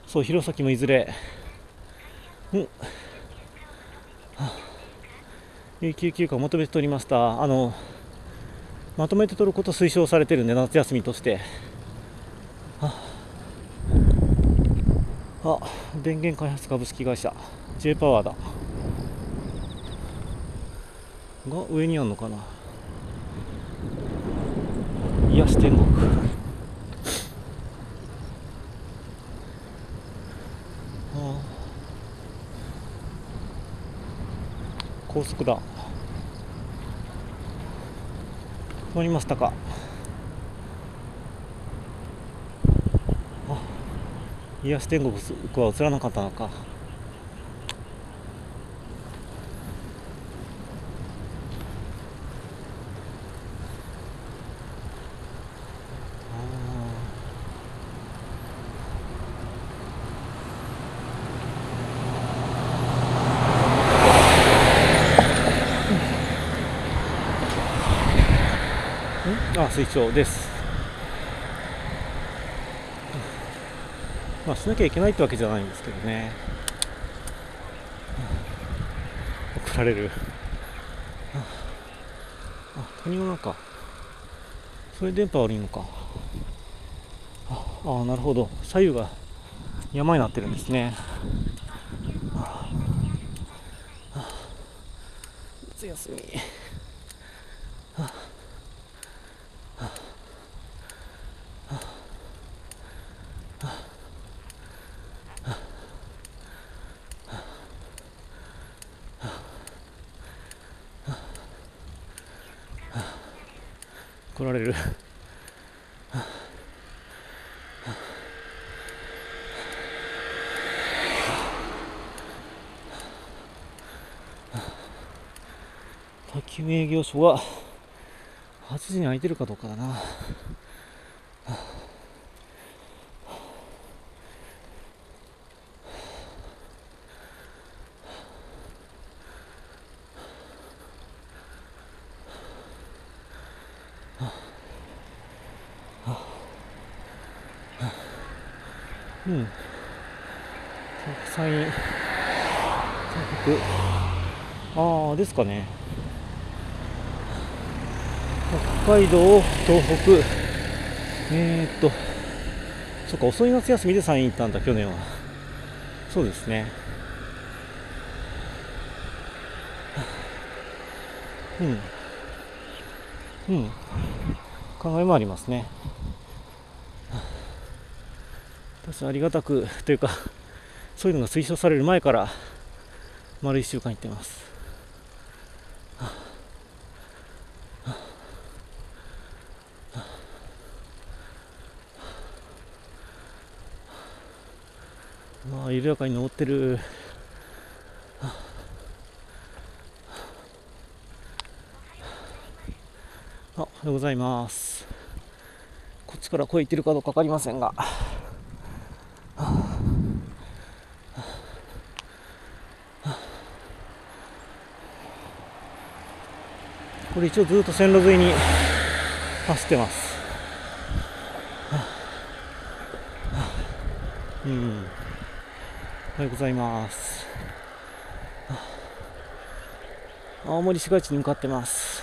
そう弘前もいずれ、うん、はあ、有給休暇を求めて取りました。あのまとめて取ること推奨されてるんで、夏休みとして、はあ、あ、電源開発株式会社 J パワーだが上にあるのかな。癒し天国、高速だ。乗りましたか。あ、癒し天国は映らなかったのか。あ、水晶です。まあしなきゃいけないってわけじゃないんですけどね。怒られる。あ、谷の中。それ電波悪いのか。ああ、なるほど。左右が山になってるんですね。夏休み。来られる。宅急便営業所ははちじに開いてるかどうかだな。うん、サイン、ああですかね、北海道、東北、えー、っと、そっか、遅い夏休みでサイン行ったんだ、去年は。そうですね、うん、うん、考えもありますね。ありがたくというか、そういうのが推奨される前から丸いっしゅうかん行ってます。まあ緩やかに登ってる。おはようございます。こっちから声いってるかどうか分かりませんが、これ一応ずっと線路沿いに走ってます。うん、おはようございます。青森市街地に向かってます。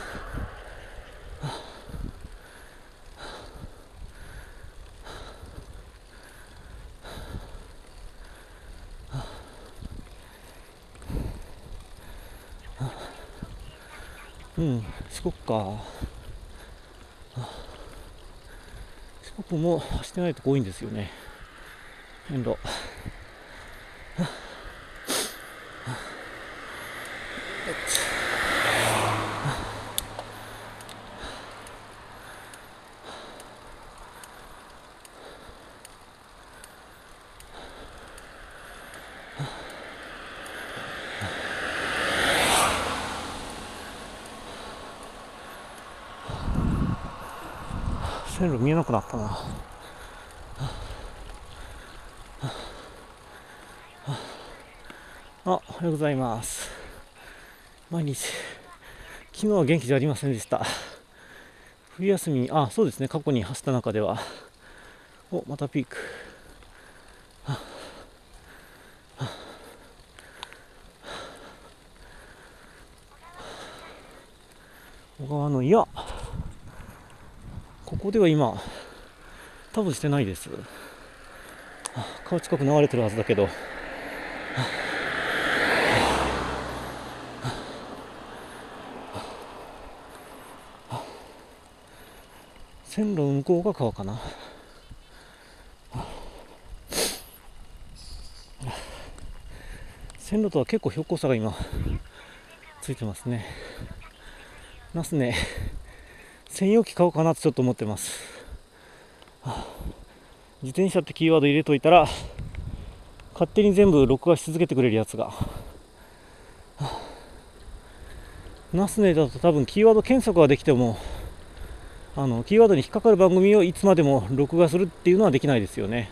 うん、四国か。四国も走ってないとこ多いんですよね、遠路。線路見えなくなったな。あ、おはようございます。毎日、昨日は元気じゃありませんでした。冬休み、あ、そうですね、過去に走った中では。お、またピーク。小川の、いや、ここでは今多分してないです。川近く流れてるはずだけど、線路の向こうが川かな。線路とは結構標高差が今ついてますね。ナスね、専用機買おうかなってちょっと思ってます。自転車ってキーワード入れといたら勝手に全部録画し続けてくれるやつが、ナスネだと多分キーワード検索はできても、あのキーワードに引っかかる番組をいつまでも録画するっていうのはできないですよね。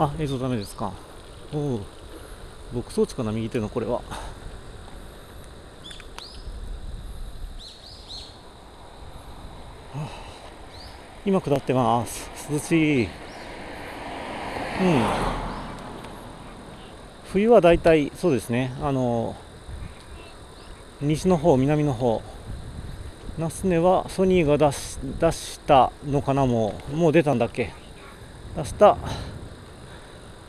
あ、映像ダメですか。おう、牧草地かな、右手のこれは。今下ってます。涼しい。うん、冬はだいたいそうですね、あの西の方、南の方、那須根はソニーが出し、出したのかな、もうもう出たんだっけ、出した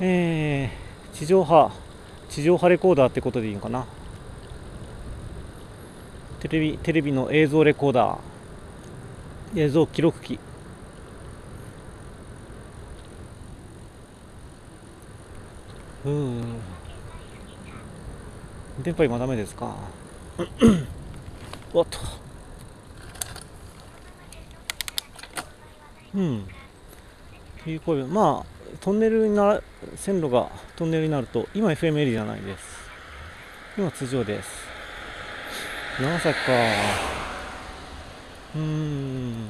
えー、地上波、地上波レコーダーってことでいいのかな。テレビ、テレビの映像レコーダー、映像記録機。うん、電波今ダメですか。おっと、うん、という声。まあトンネルになら、線路がトンネルになると、今 エフエムエル じゃないです。今通常です。長崎か。うーん。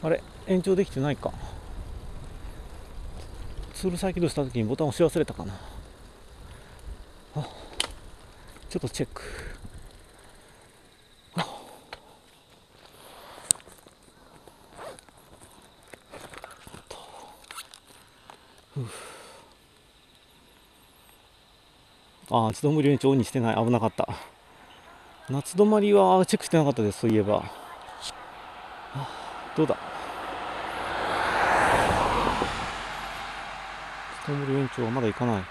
あれ、延長できてないか。ツール再起動したときにボタン押し忘れたかな。あ、ちょっとチェック。ああ、自動無料延長オンにしてない、危なかった。夏止まりはチェックしてなかったです、そういえば。どうだ、自動無料延長はまだいかない。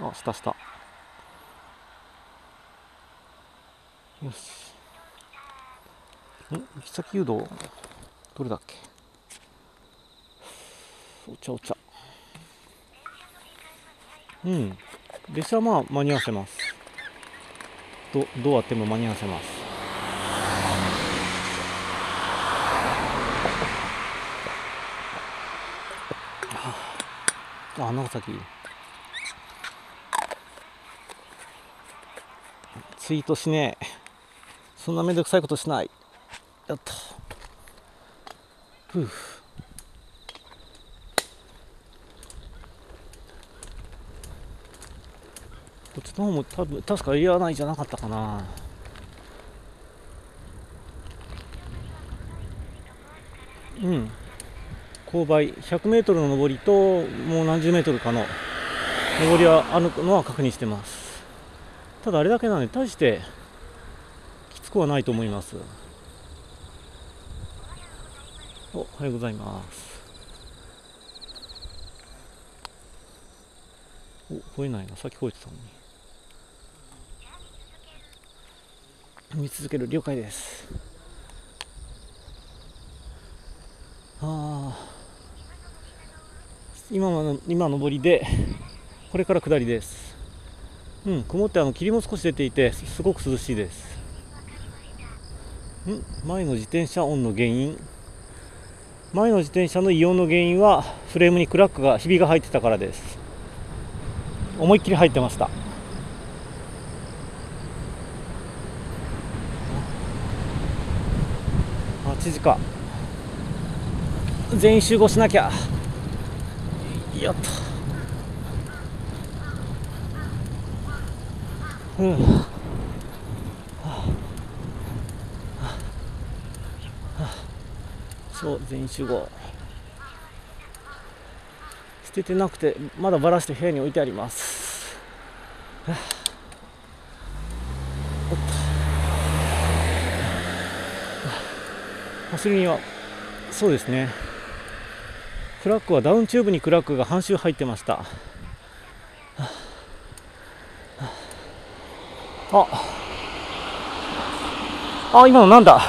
あ、下下。よし。ん、行き先誘導どれだっけ。お茶お茶。うん。列車はまあ間に合わせます。 ど, どうあっても間に合わせます。ああ、長崎ツイートしねえ。そんなめんどくさいことしない。やった。ふう。こっちの方も多分確かエリア内じゃなかったかな。うん。勾配ひゃくメートルの上りともう何十メートルかの上りはあるのは確認してます。ただあれだけなんで大してきつくはないと思います。お、おはようございます。お、吠えないな。さっき吠えてたのに。見続ける、了解です。ああ、今の今上りでこれから下りです。うん、曇ってあの霧も少し出ていてすごく涼しいです。ん前の自転車音の原因、前の自転車の異音の原因はフレームにクラックがひびが入ってたからです。思いっきり入ってました。はちじか。全員集合しなきゃ。やった。うん、はあはあはあ、そう、全員集合。捨ててなくてまだばらして部屋に置いてあります。はあ、おっと、はあ、走るにはそうですね、クラックはダウンチューブにクラックが半周入ってました。あ、あ、今のなんだ、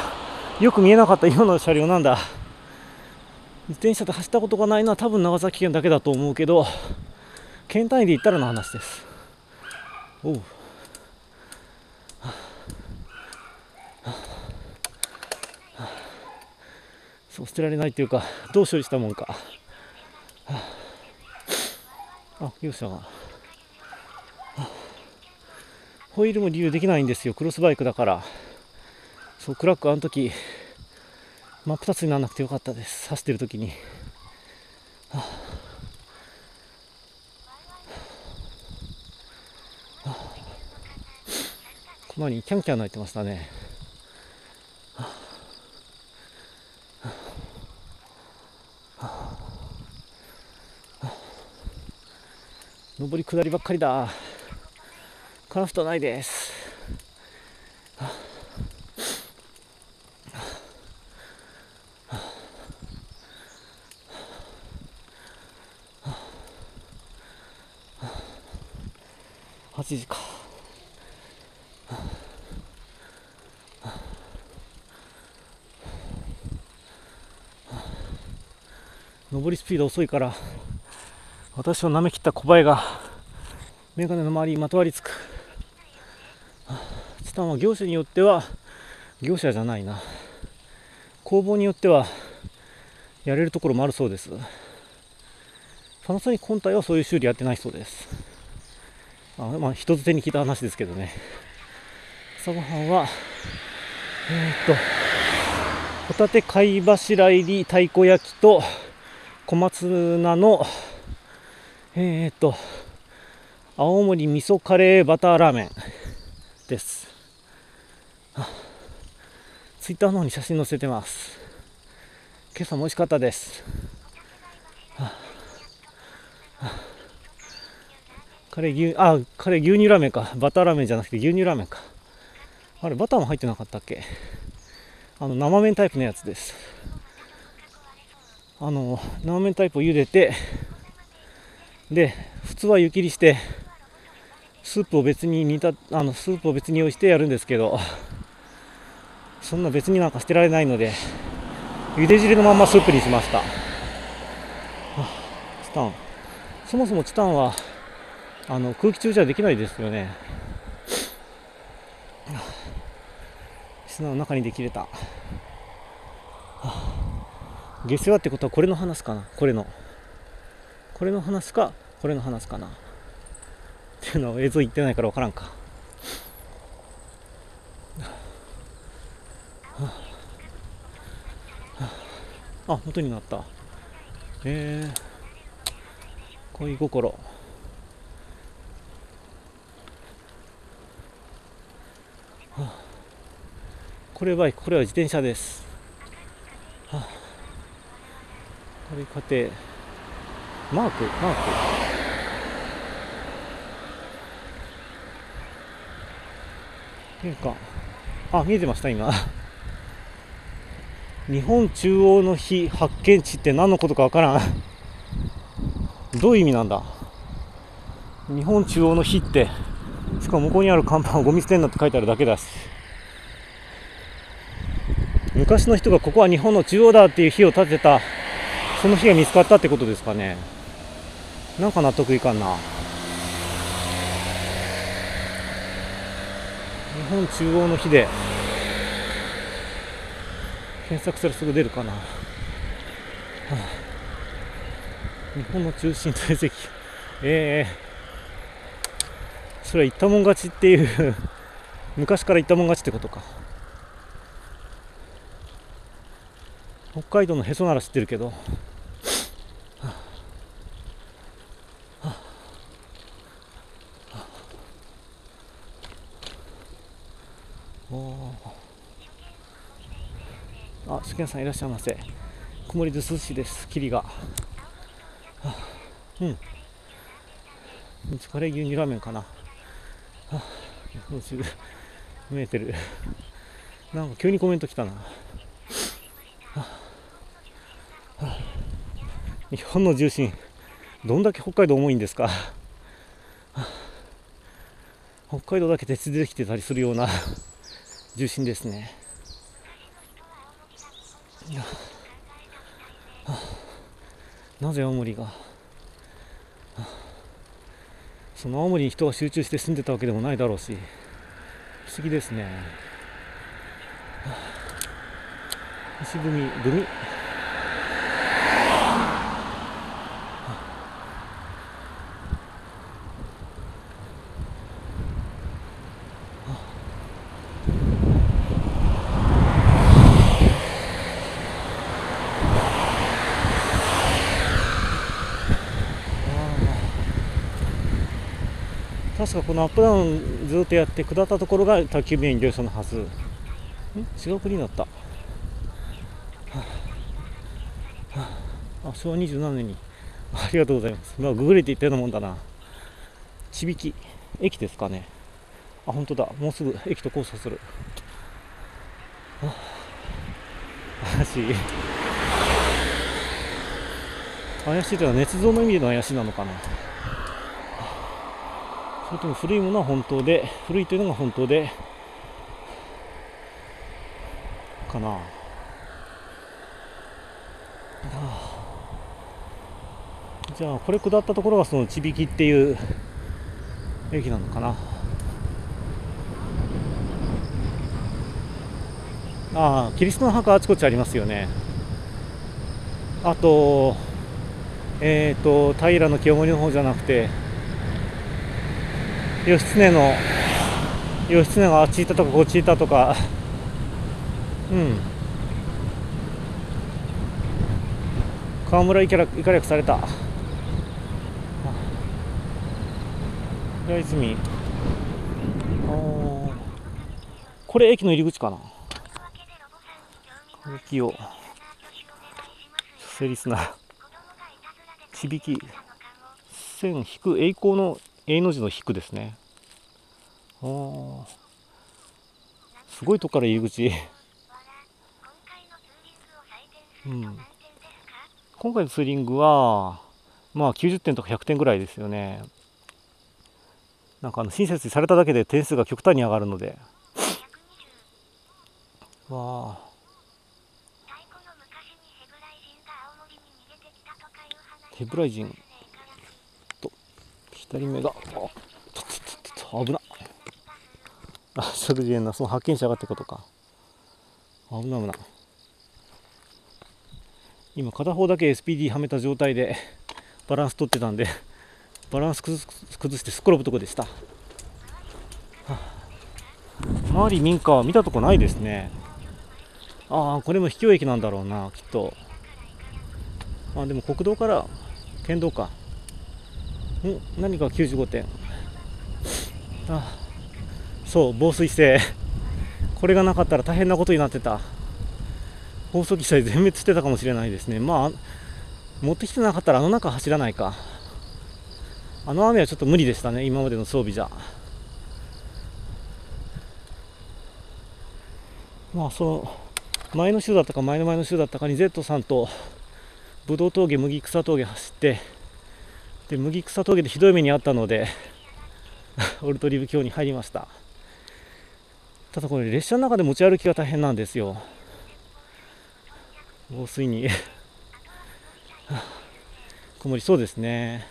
よく見えなかった。今の車両なんだ。自転車で走ったことがないのは多分長崎県だけだと思うけど、県単位で言ったらの話です。おう、そう、捨てられないっていうか、どう処理したもんか。あ、容赦がホイールも理由できないんですよ。クロスバイクだから。そう、クラックあの時真っ二つにならなくてよかったです、走ってる時に。はあはあ、このようにキャンキャン鳴いてましたね。はあはあはあ、上り下りばっかりだ。カラフトないです。はちじか。上りスピード遅いから、私を舐め切った小林がメガネの周りにまとわりつく。業者によっては、業者じゃないな、工房によってはやれるところもあるそうです。パナソニック本体はそういう修理やってないそうです。あ、まあ人づてに聞いた話ですけどね。朝ごはんはえー、っとホタテ貝柱入り太鼓焼きと小松菜のえー、っと青森味噌カレーバターラーメンです。ツイッターの方に写真載せてます。今朝も美味しかったです。ああ、カレー牛、あ、カレー牛乳ラーメンか、バターラーメンじゃなくて牛乳ラーメンか。あれバターも入ってなかったっけ。あの生麺タイプのやつです。あの生麺タイプを茹でて、で普通は湯切りしてスープを別に煮たあのスープを別に用意してやるんですけど、そんな別になんか捨てられないので、茹で汁のままスープにしました。チタン、そもそもチタンはあの空気中じゃできないですよね。砂の中にできれた、はあ、下世話ってことはこれの話かな、これのこれの話かこれの話かなっていうのは映像言ってないから分からんか、はあはあ、あ、元になった。へえ、恋心。これはバイク、これは自転車です。はあ、これ家庭マークマーク。見えるか。あ、見えてました今。日本中央の日発見地って何のことかわからん。どういう意味なんだ。日本中央の日って、しかも向こうにある看板はゴミ捨てんなって書いてあるだけだし。昔の人がここは日本の中央だっていう日を建てた、その日が見つかったってことですかね。なんか納得いかんな。日本中央の日で検索したらすぐ出るかな、はあ、日本の中心という席、ええー、それは行ったもん勝ちっていう昔から行ったもん勝ちってことか。北海道のへそなら知ってるけど、はあはあはあ、お、あ、スキャンさんいらっしゃいませ。曇りで涼しいです、霧が、はあ、うん、カレー牛乳ラーメンかな、はあ、見えてる。なんか急にコメント来たな。日本の重心、どんだけ北海道重いんですか。北海道だけ鉄でできてたりするような重心ですね。なぜ青森が、その青森に人が集中して住んでたわけでもないだろうし、不思議ですね。石組組確かこのアップダウンずっとやって下ったところが宅急便業者のはず。ん、違う国だった。はあはあ、あ、しょうわにじゅうななねんに、ありがとうございます。まあググれていったようなもんだな。ちびき駅ですかね。あ、本当だ、もうすぐ駅と交差する。はあ、怪しい怪しいというのは捏造の意味での怪しいなのかな。それとも古いものは本当で、古いというのが本当でかな。ああ、じゃあこれ下ったところがそのちびきっていう駅なのかな。ああ、キリストの墓あちこちありますよね。あとえっと平清盛の方じゃなくて、義経の義経があっち行ったとかこっち行ったとか、うん、川村いかれくされた、平泉、これ駅の入り口かな。駅をセリスナちびき線引く栄光のA の字の引くですね。お、すごいとこから入り口、うん、今回のツーリングはまあきゅうじゅってんとかひゃくてんぐらいですよね。なんかあの親切にされただけで点数が極端に上がるのでわあ、ヘブライ人ふたりめが、おっとっとっとっと、危なっ。あ、食事園な、その発見者がってことか。危ない危ない。今片方だけ エスピーディー はめた状態でバランス取ってたんで、バランス崩す崩してすっ転ぶとこでした。はあ、周り民家は見たとこないですね。ああ、これも秘境駅なんだろうな、きっと。あ、でも国道から県道か。ん、何かきゅうじゅうごてん。あ、そう、防水性。これがなかったら大変なことになってた。放送機材全滅してたかもしれないですね。まあ、持ってきてなかったらあの中走らないか。あの雨はちょっと無理でしたね、今までの装備じゃ。まあ、その前の週だったか前の前の週だったかに Z さんとぶどう峠、麦草峠走って、で麦草峠でひどい目に遭ったのでオルトリブ橋に入りました。ただこれ列車の中で持ち歩きが大変なんですよ、防水にこもりそうですね。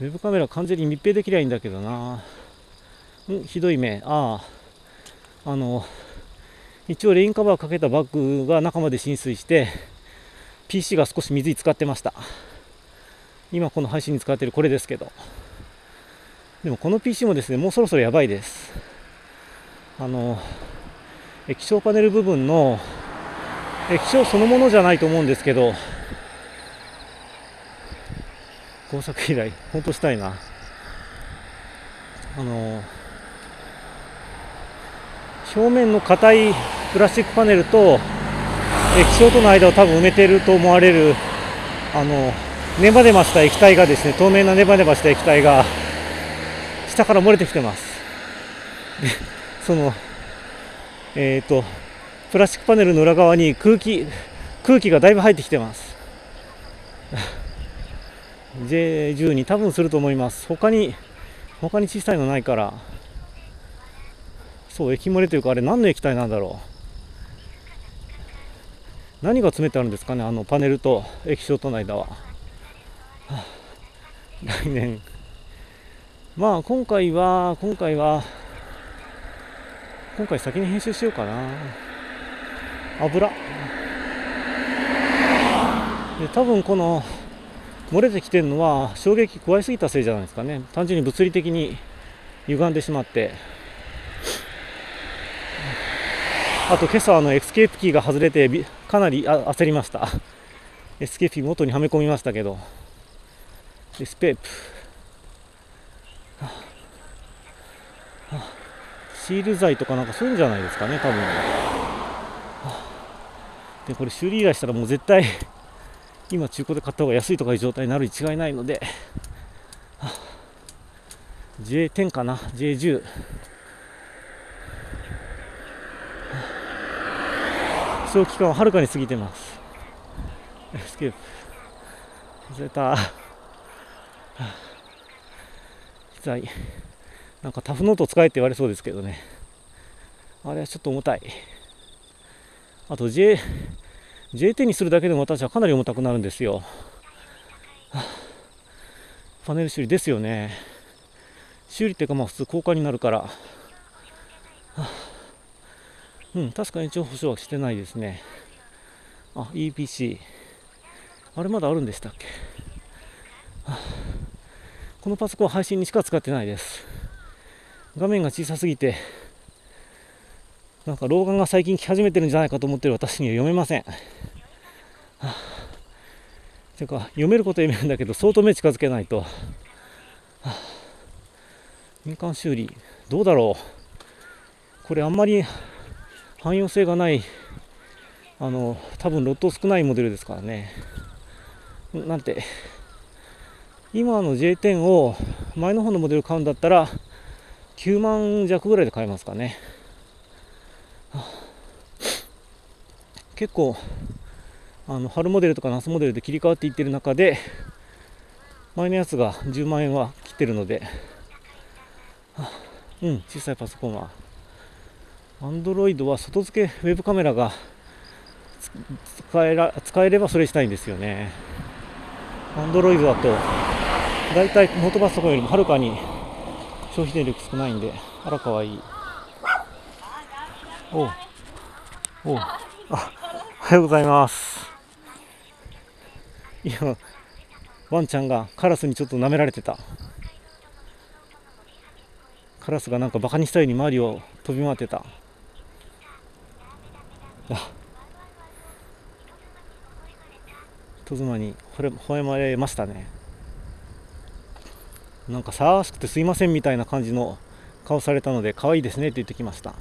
ウェブカメラ完全に密閉できりゃいいんだけどな。ん、ひどい目。ああ、あの一応レインカバーかけたバッグが中まで浸水して ピーシー が少し水に浸かってました。今この配信に使っているこれですけど、でもこの ピーシー もですね、もうそろそろやばいです。あの液晶パネル部分の液晶そのものじゃないと思うんですけど、工作依頼本当したいな。あの表面の硬いプラスチックパネルと液晶との間を多分埋めていると思われる、あのネバネバした液体がですね、透明なネバネバした液体が下から漏れてきてます。で、そのえっとプラスチックパネルの裏側に空気空気がだいぶ入ってきてます。 ジェイじゅうに 多分すると思います。他に他に小さいのないから。そう、液漏れというか、あれ何の液体なんだろう。何が詰めてあるんですかね、あのパネルと液晶との間は。来年、まあ今回は今回は今回先に編集しようかな。油で多分この漏れてきてるのは衝撃加えすぎたせいじゃないですかね。単純に物理的に歪んでしまって、あと今朝あのエスケープキーが外れてかなりあ焦りました。エスケープキー元にはめ込みましたけど、エスケープシール剤とかなんかそういうんじゃないですかね、多分。これ修理依頼したらもう絶対今中古で買った方が安いとかいう状態になるに違いないので、 ジェイテン かな、 ジェイじゅう。 長期間ははるかに過ぎてます。エスケープ外れた。機材なんかタフノート使えって言われそうですけどね、あれはちょっと重たい。あと Jジェイテン にするだけでも私はかなり重たくなるんですよ。はあ、パネル修理ですよね。修理っていうか、まあ普通交換になるから、はあ、うん、確かに長保証はしてないですね。あ、 イーピーシー あれまだあるんでしたっけ。はあ、このパソコンは配信にしか使ってないです。画面が小さすぎてなんか老眼が最近来始めてるんじゃないかと思ってる私には読めません。はあ、てか読めることは読めるんだけど、相当目近づけないと。はあ、民間修理どうだろう。これあんまり汎用性がない、あの多分ロット少ないモデルですからね。なんて今の ジェイテン を前の方のモデル買うんだったらきゅうまん弱ぐらいで買えますかね。結構あの春モデルとか夏モデルで切り替わっていってる中で、前のやつがじゅうまんえんは切ってるので、はうん、小さいパソコンは。Android は外付けウェブカメラが使えら使えればそれしたいんですよね。Android だとだいたいノートバスとかよりもはるかに消費電力少ないんで、あらかわいい。おうおう、あ、おはようございます。いや、ワンちゃんがカラスにちょっと舐められてた。カラスがなんかバカにしたように周りを飛び回ってた。あ、人妻にこれ吠えまれましたね。なんか騒がしくてすいませんみたいな感じの顔されたので、可愛いですねって言ってきました。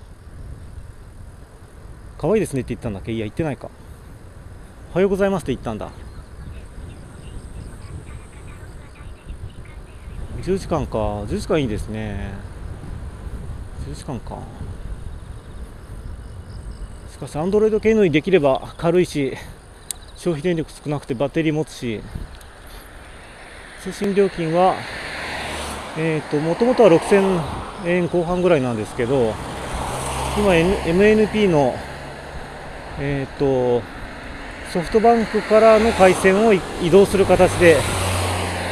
可愛いですねって言ったんだっけ。いや、言ってないか。おはようございますって言ったんだ。じゅうじかんか。じゅうじかんいいですね。じゅうじかんか。しかしアンドロイド系のにできれば軽いし、消費電力少なくてバッテリー持つし、通信料金はえーと、もともとはろくせんえんこう半ぐらいなんですけど、今 エムエヌピー のえーと、ソフトバンクからの回線を移動する形で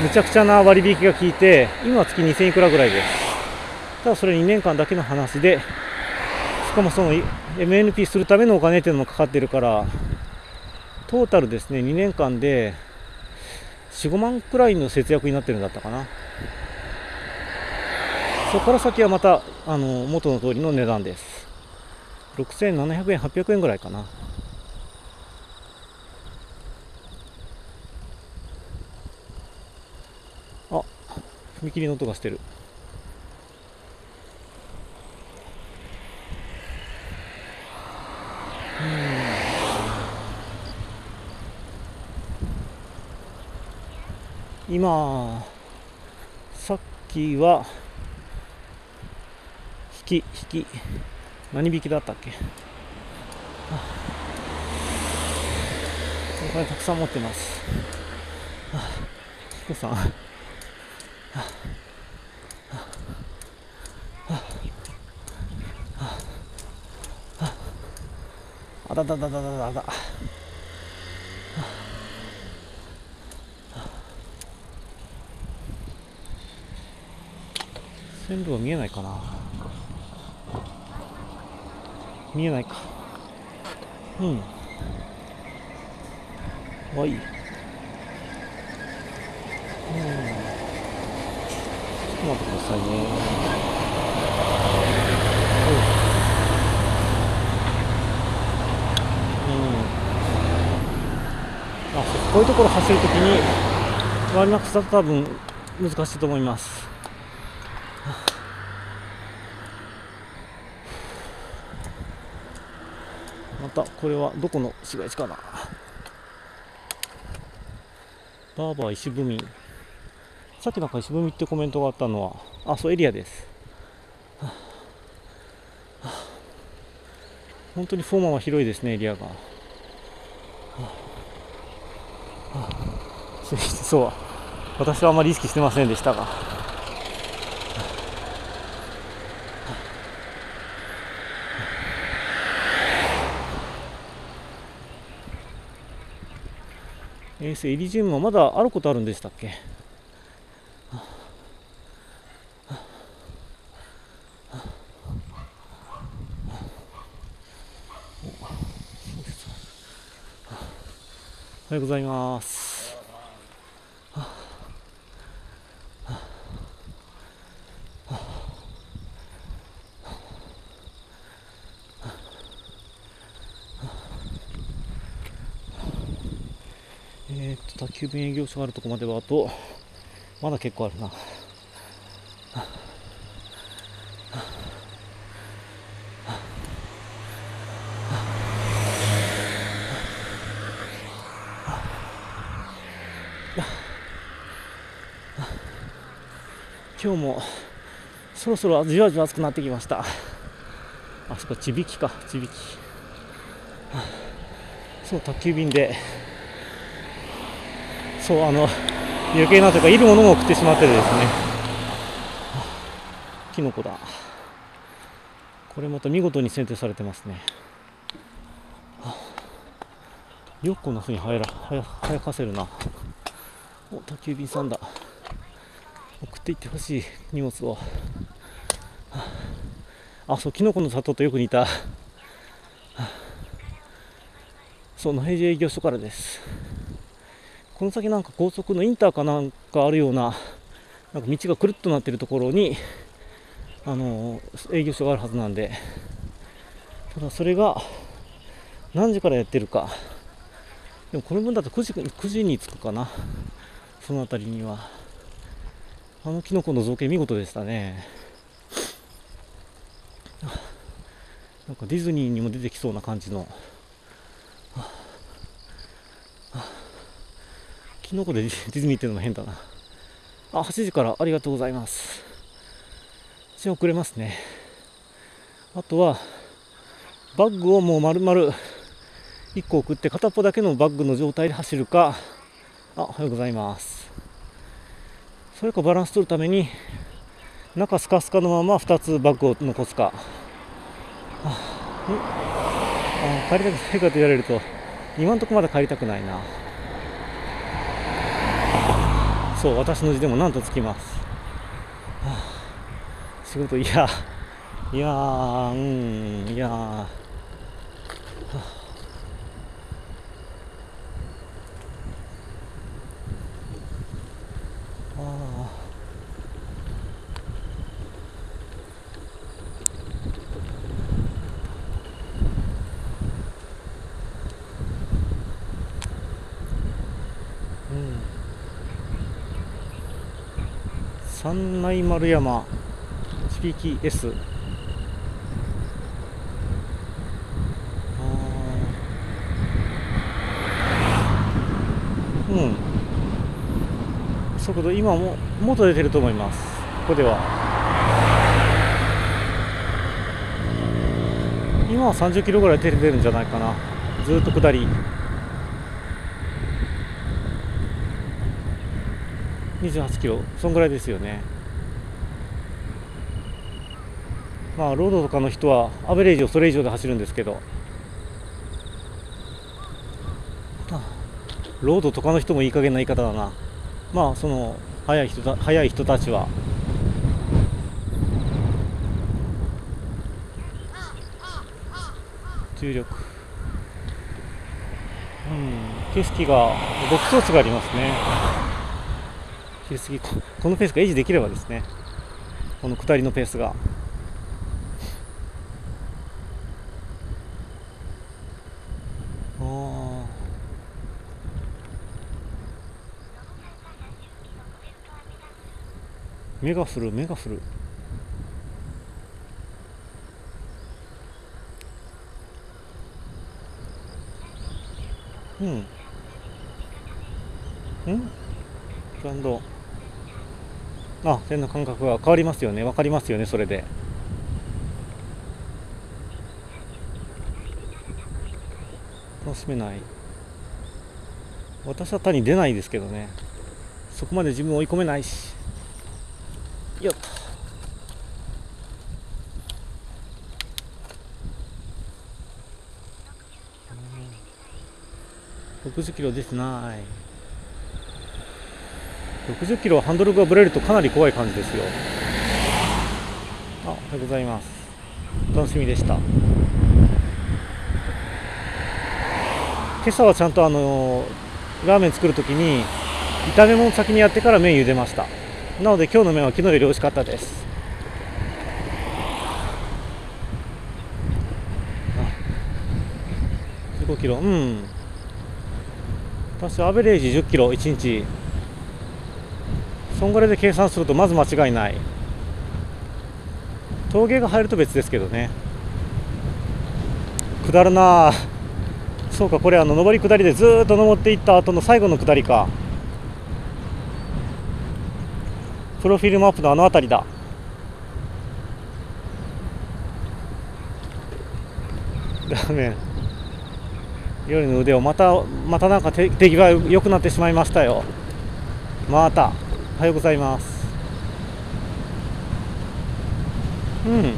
むちゃくちゃな割引が効いて、今は月にせんいくらぐらいです。ただそれにねんかんだけの話で、しかもその エムエヌピー するためのお金っていうのもかかってるから、トータルですね、にねんかんでよん、ごまんくらいの節約になってるんだったかな。そこから先はまたあの元の通りの値段です。ろくせんななひゃくえん、はっぴゃくえんぐらいかな。あ、踏切の音がしてる。今さっきは引き引き何引きだったっけ。お金たくさん持ってます。ヒコさん、あだだだだだだだ。線路は見えないかな。見えないか。うん。可愛い。うん。ちょっと待ってくださいね。うん。あ、こういうところ走るときに周りの草多分難しいと思います。これはどこの市街地かな。バーバー石踏み。さっきなんか石踏みってコメントがあったのは、あ、そう、エリアです。はあはあ、本当にフォーマンは広いですね、エリアが。はあはあ、そうは私はあまり意識してませんでしたが、衛星イリジウムはまだあることあるんでしたっけ。おはようございます。宅急便営業所があるとこまではあとまだ結構あるな。今日もそろそろじわじわ暑くなってきました。あそこちびきか、ちびき。そう、宅急便でそうあの余計なというかいるものも食ってしまってるですね。キノコだ。これまた見事に剪定されてますね。よくこんなふうに生やかせるな。お、宅急便さんだ。っていってほしい、荷物を。あ、そう、きのこの里とよく似た、そう、野平寺営業所からです。この先なんか高速のインターかなんかあるような、なんか道がくるっとなってるところにあの営業所があるはずなんで、ただそれが何時からやってるか、でもこの分だとくじ、くじに着くかな、その辺りには。あのキノコの造形見事でしたね。なんかディズニーにも出てきそうな感じの、キノコでディズニーっていうのも変だな。あ、はちじからありがとうございます。一応遅れますね。あとはバッグをもう丸々いっこ送って、片っぽだけのバッグの状態で走るか、あ、おはようございます、それかバランス取るために中スカスカのままふたつバッグを残すか。ああ、帰りたくないかと言われると、今のところまだ帰りたくないな。そう、私の字でもなんとつきます。仕事、いやいやー、うん、いやー、はあ、三内丸山地域 S、 あ、うん、速度今ももっと出てると思います、ここでは。今はさんじゅっキロぐらい出てるんじゃないかな、ずーっと下り。にじゅうはちキロ、そんぐらいですよね。まあロードとかの人はアベレージをそれ以上で走るんですけど、ロードとかの人もいい加減な言い方だな。まあその速い人た速い人たちは重力、うん、景色が独創地がありますね。昼過ぎ、このペースが維持できればですね、この下りのペースが。あー、目が降る、目が降る。うんうん、ブランド、あ、線の感覚が変わりますよね、分かりますよね、それで。楽しめない、私は単に出ないですけどね、そこまで自分を追い込めないし。よっと、うん、ろくじゅっキロ出てない。ろくじゅっキロ、ハンドルがぶれるとかなり怖い感じですよ。あ、おはようございます、楽しみでした。今朝はちゃんとあのラーメン作るときに炒め物先にやってから麺茹でました。なので今日の麺は昨日より美味しかったです。じゅうごキロ、うん、私アベレージじゅっキロいちにち、そんぐらいで計算するとまず間違いない。峠が入ると別ですけどね。下るなあ、そうか、これあの上り下りでずーっと登っていった後の最後の下りか。プロフィールマップのあの辺りだ。ラーメン夜の腕を、またまたなんか手手際良くなってしまいましたよ。またおはようございます。うん、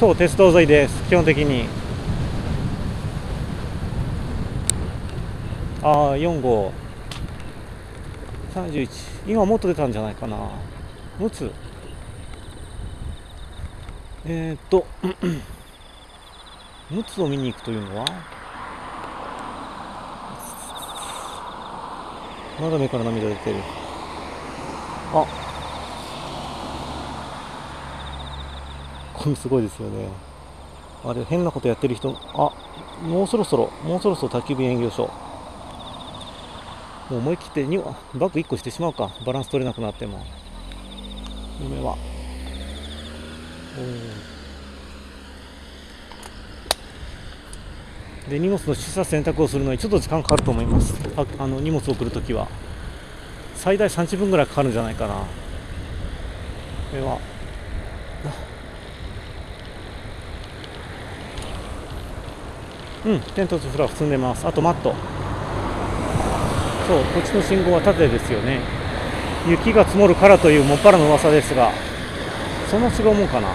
そう、鉄道沿いです、基本的に。ああ、よんごう、さんじゅういち、今もっと出たんじゃないかな。持つ、えー、っと持つを見に行くというのはまだ目から涙出てる。あ、これすごいですよね。あれ変なことやってる人、あ、もうそろそろもうそろそろ宅急便営業所、もう思い切ってにバッグいっこしてしまうか、バランス取れなくなっても。嫁はで荷物の取捨選択をするのにちょっと時間かかると思います。ああの荷物を送るときは最大さんじゅっぷんぐらいかかるんじゃないかな。これはうんテントとフラフ積んでます。あとマット、そうこっちの信号は縦ですよね。雪が積もるからというもっぱらの噂ですが、そんな違うもんかな。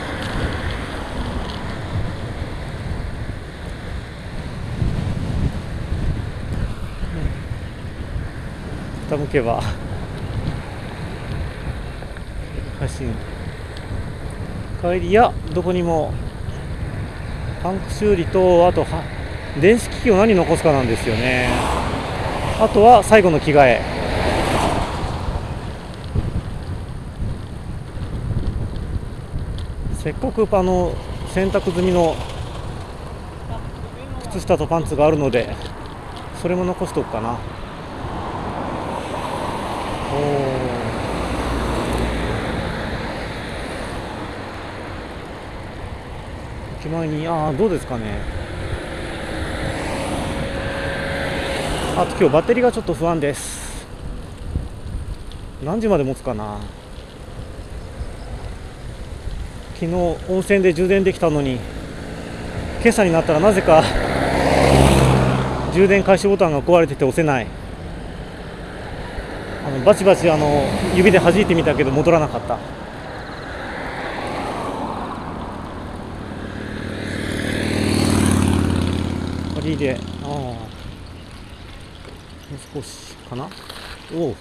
傾けば発進、帰りやどこにもパンク修理と、あとは電子機器を何残すかなんですよね。あとは最後の着替え、せっかくあの洗濯済みの靴下とパンツがあるのでそれも残しておくかな。お駅前に、ああどうですかね。あと今日バッテリーがちょっと不安です。何時まで持つかな。昨日温泉で充電できたのに今朝になったらなぜか充電開始ボタンが壊れてて押せない。バチバチあの指で弾いてみたけど戻らなかった。ありで、ああもう少しかな。おお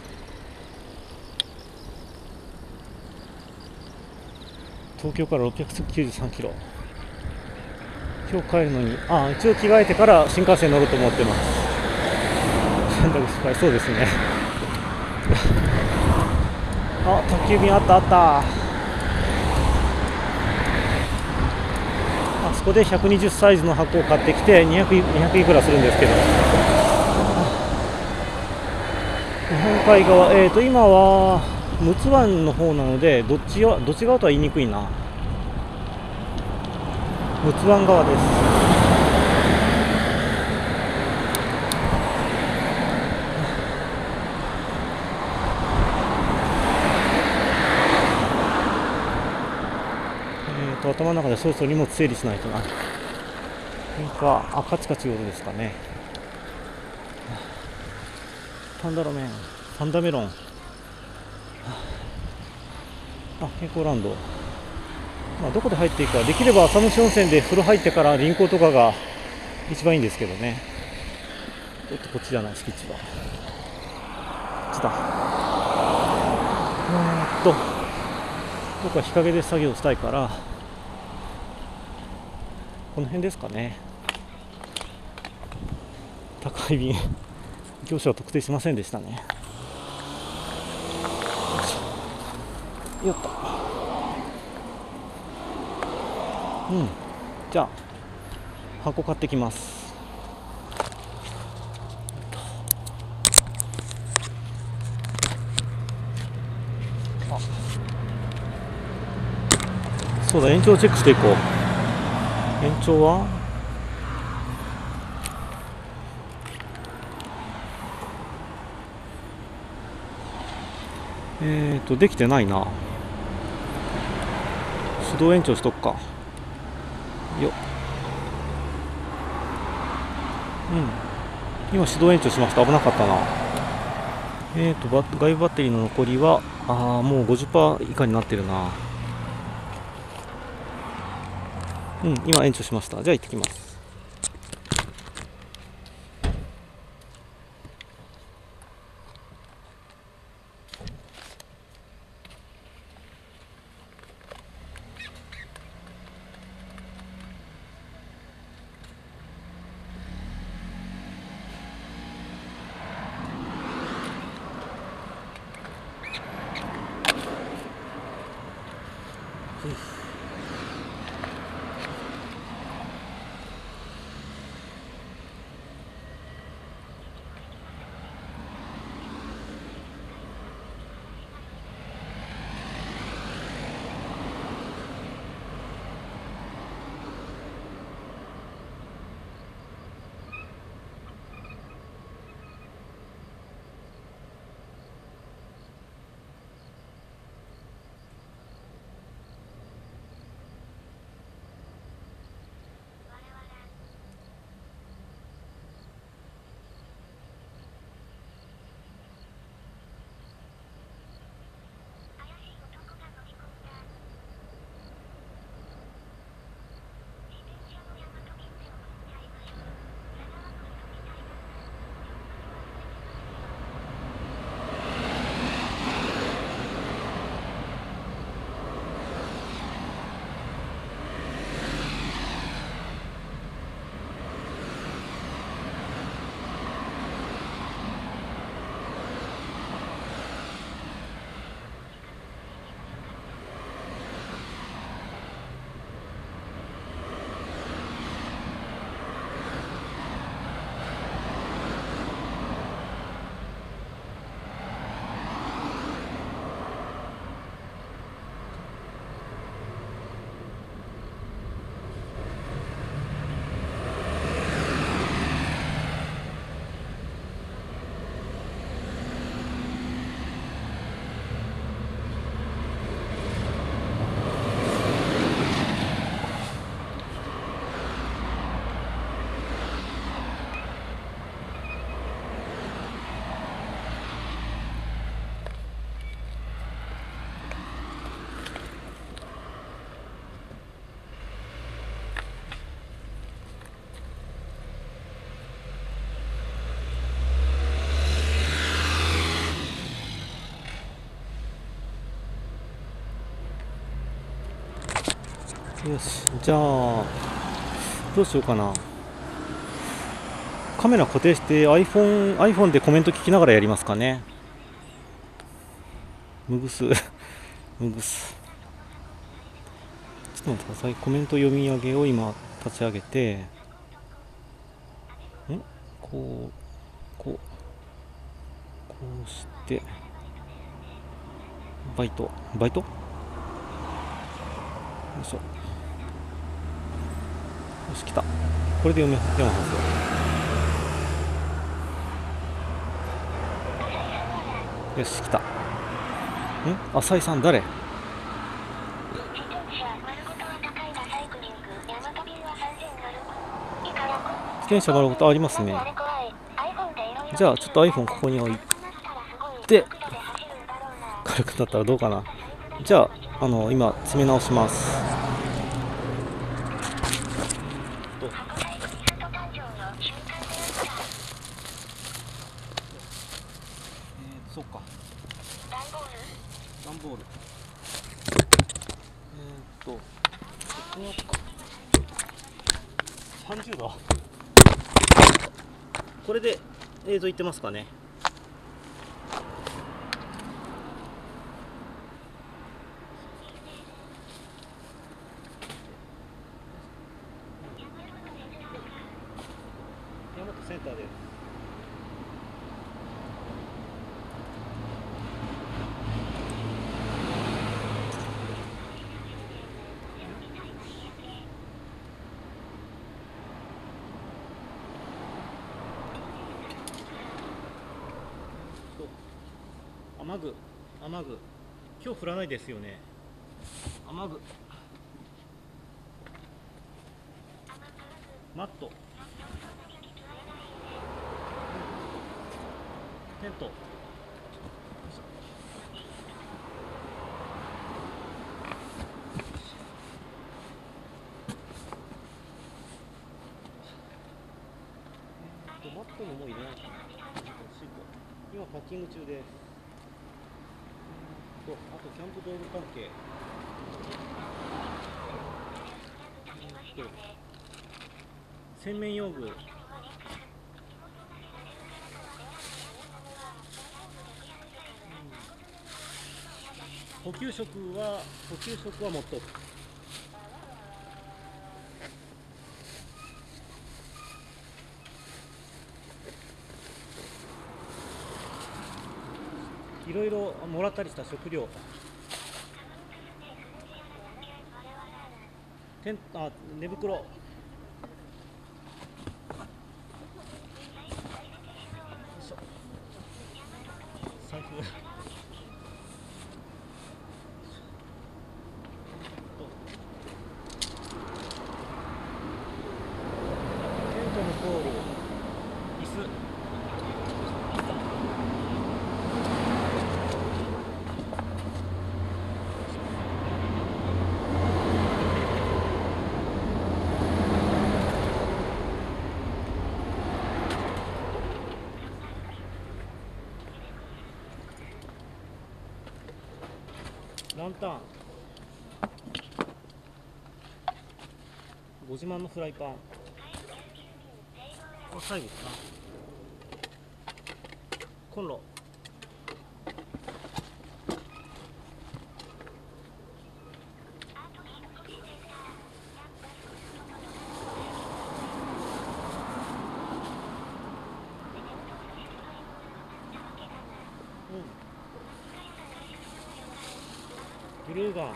東京からろっぴゃくきゅうじゅうさんキロ、今日帰るのに、ああ一応着替えてから新幹線乗ろうと思ってます。選択失敗、そうですね。あ、宅急便あったあった。あそこでひゃくにじゅうサイズの箱を買ってきて にひゃく, にひゃくいくらするんですけど、日本海側、えーと今は陸奥湾の方なのでどっちはどっち側とは言いにくいな。陸奥湾側です。頭の中でそろそろ荷物整理しないとな。なんか、あ、カチカチいう音ですかね。パンダロメン、パンダメロン。あ、健康ランド。まあ、どこで入っていくか、できれば浅虫温泉で風呂入ってから輪行とかが一番いいんですけどね。ちょっとこっちじゃない、敷地は。こっちだ。えーっと、どこか日陰で作業したいから。この辺ですかね。宅配便業者は特定しませんでしたね。よっと、うん、じゃあ箱買ってきます。あ、そうだ、延長チェックしていこう。延長はえーとできてないな。手動延長しとくかよっ。うん今手動延長しました。危なかったな。えーとバ外部バッテリーの残りはああもう ごじゅっパーセント 以下になってるな。うん、今延長しました。じゃあ行ってきます。よし、じゃあどうしようかな。カメラ固定して iPhone, iPhone でコメント聞きながらやりますかね。むぐすむぐすちょっと待ってください。コメント読み上げを今立ち上げて、んこうこうこうしてバイトバイトよいしょ。よし、来た。これで読めますよ。よし、来た。え、浅井さん誰？自転車丸ごとありますね。じゃあちょっと iPhone ここに置いて、軽くなったらどうかな。じゃあ、あの今詰め直します。これで映像いってますかね。大和センターです。雨具、雨具、今日降らないですよね。雨具、マット、テント、マットももういらないかな。今パッキング中です。あとキャンプ道具関係、洗面用具、補給食は補給食は持っとく。いろいろもらったりした食料。テント、あ、寝袋。財布。ランタン、ご自慢のフライパン、あ、最後かな、コンロ、うん。グルーガン、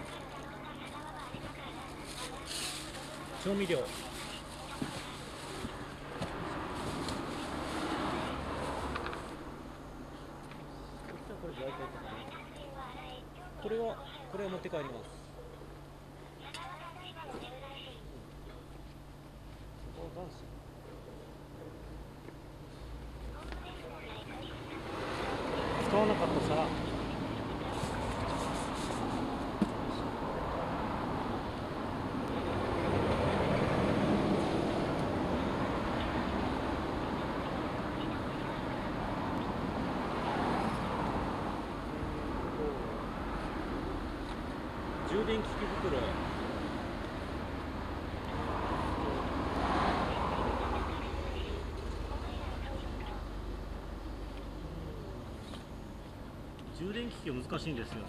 調味料、これはこれを持って帰ります。使わなかった皿。充電器袋、充電器は難しいんですよね。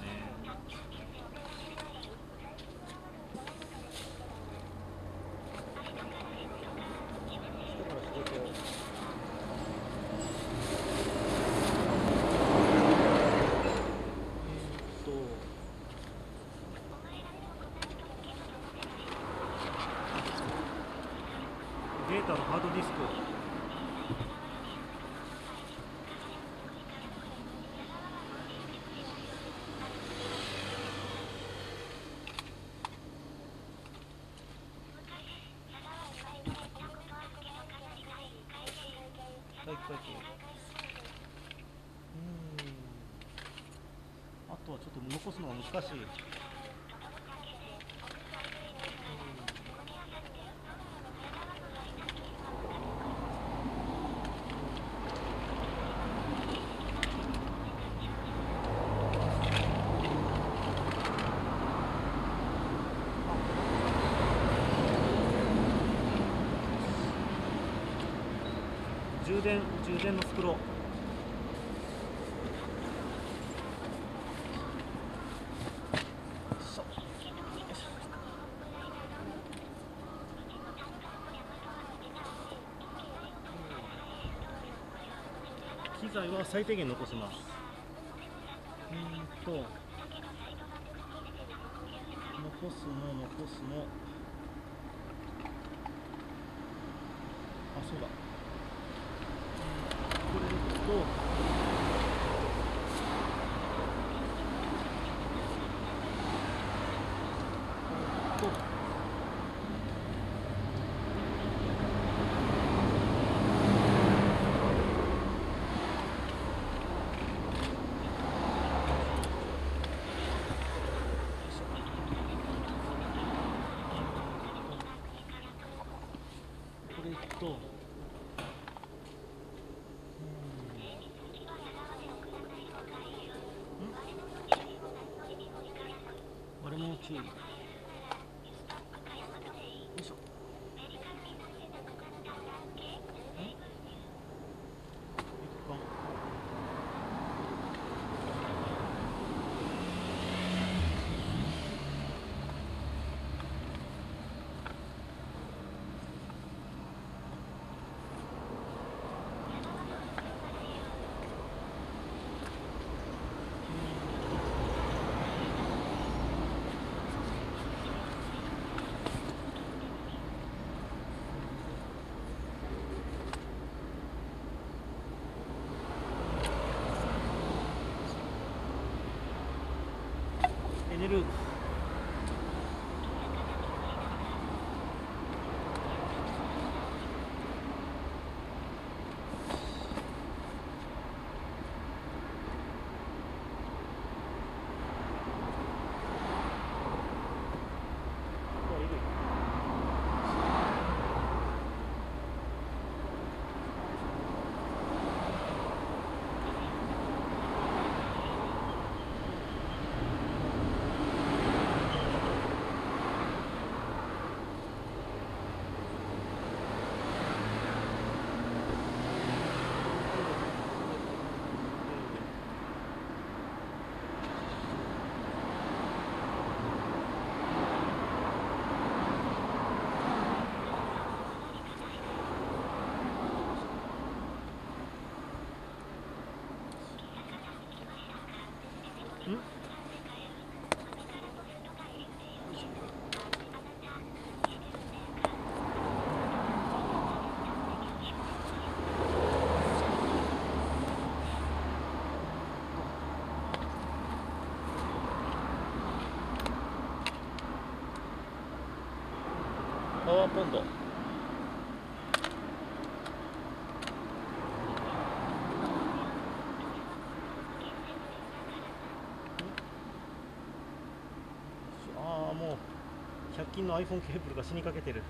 データのハードディスク、あとはちょっと残すのが難しい。充電、充電の袋、機材は最低限残します。うんと残すの残すのあ、そうだ、これとこれと。よいしょ。けれる。パワーポンド。ああ、もうひゃく均の iPhone ケーブルが死にかけてる。で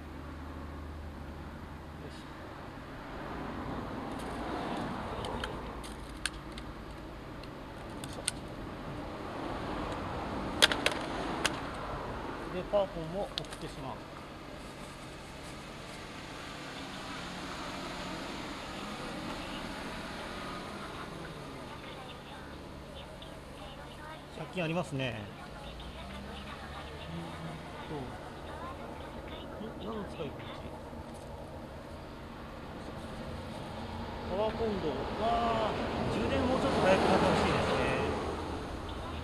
パワーポンも送ってしまう。ありますね。何の使い口？パワーコンドは充電もうちょっと早くなってほしいですね。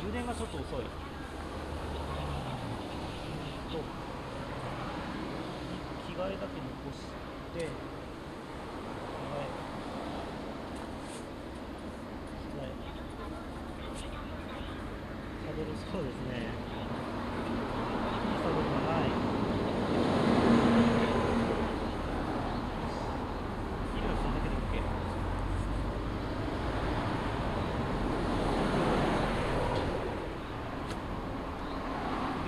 充電がちょっと遅い。着替えだけ残して。そうですね。そういうことはない。色がそんだけでいいっ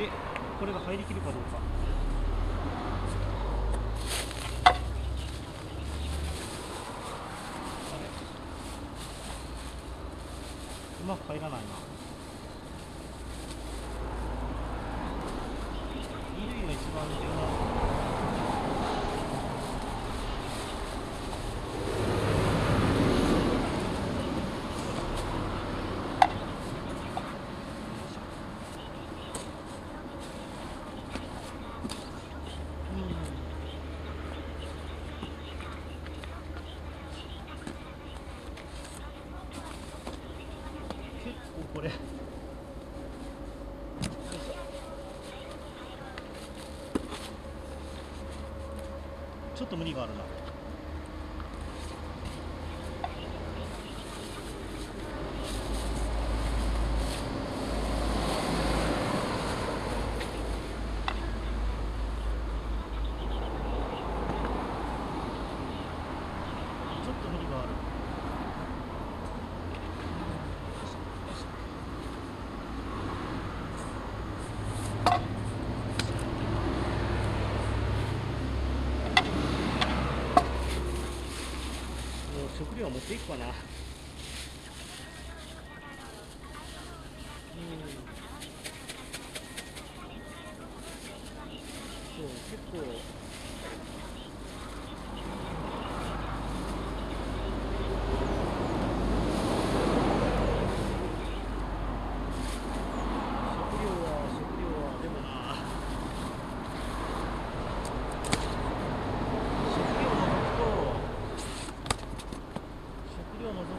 け。で、これが入りきるかどうか。うまく入らないな。ちょっと無理があるな。食料持っていくかな。うん、そう結構。食料を除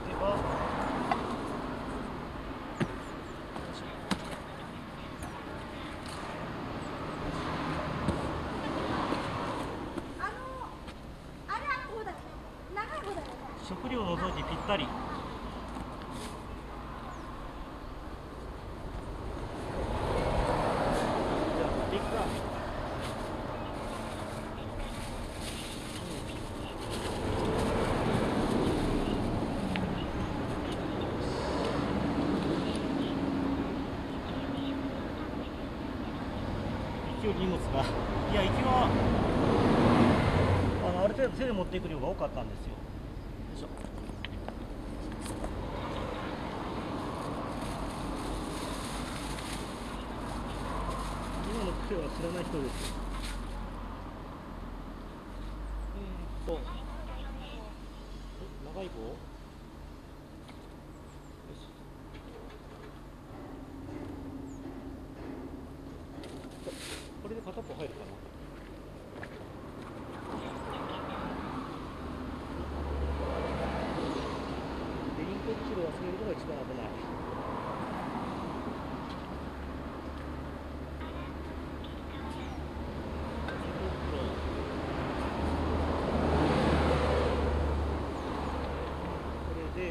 より荷物が、いや行きはあのある程度手で持っていく量が多かったんですよ。今の手は知らない人ですよ。えー、っと長い棒。片っぽ入るかな。レインコートを忘れるのが一番危ない。これで。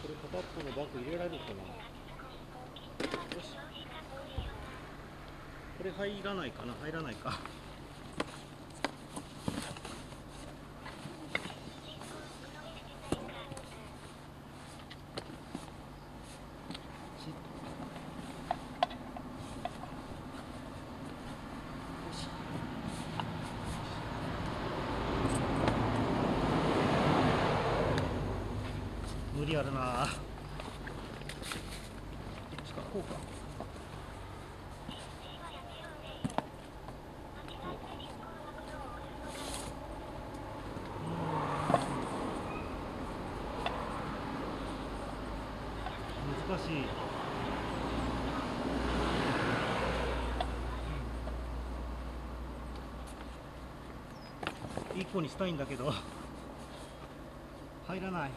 これ片っぽのバッグ入れられるかな。よし、これ入らないかな、入らないか。無理あるな。こっちか、こうか。難しい。一個にしたいんだけど入らない。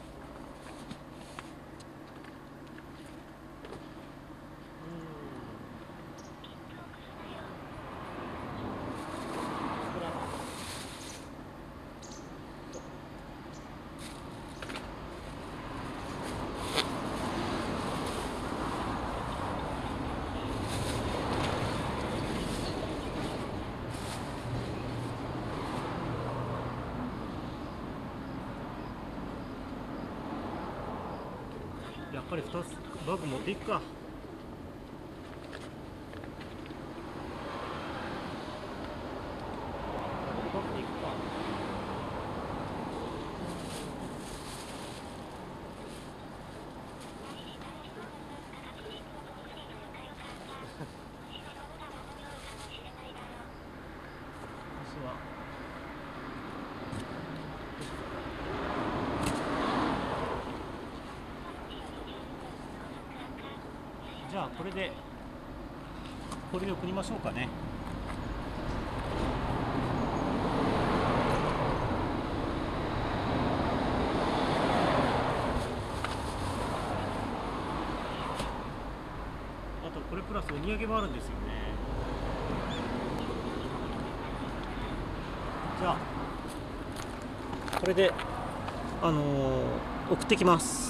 やっぱりふたつバッグ持っていくか。じゃあこれでこれで送りましょうかね。あとこれプラスお土産もあるんですよね。じゃあこれであのー、送ってきます。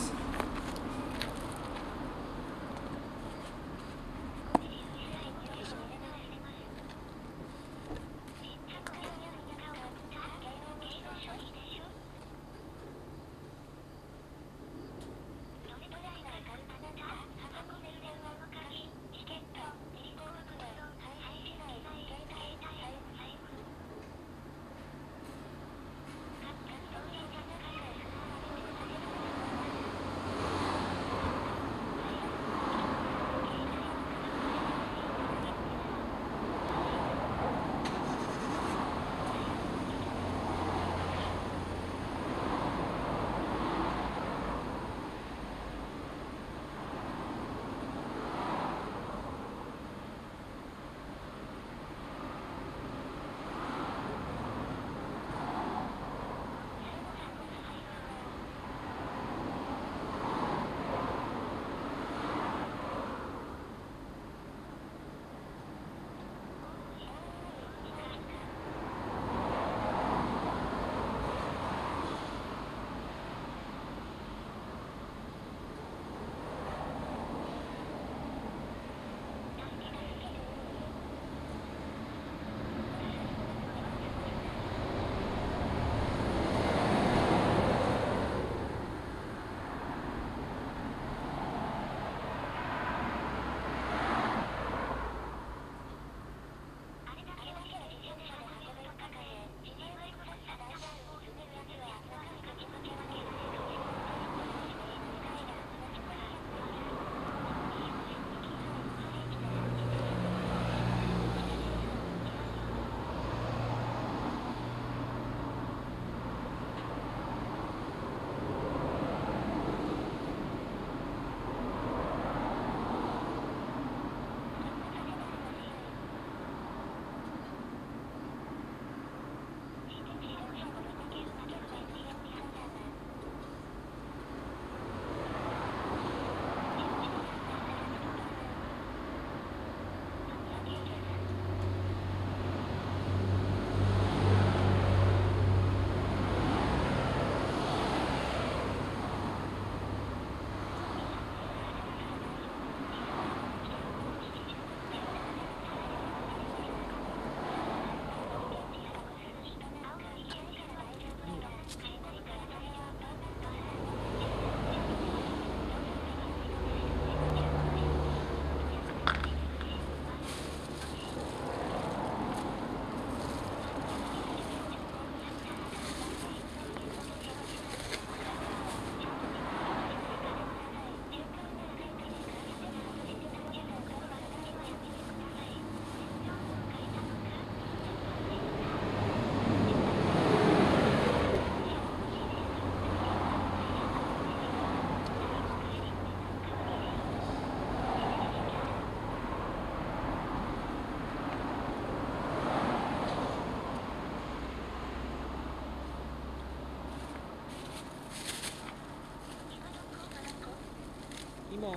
今野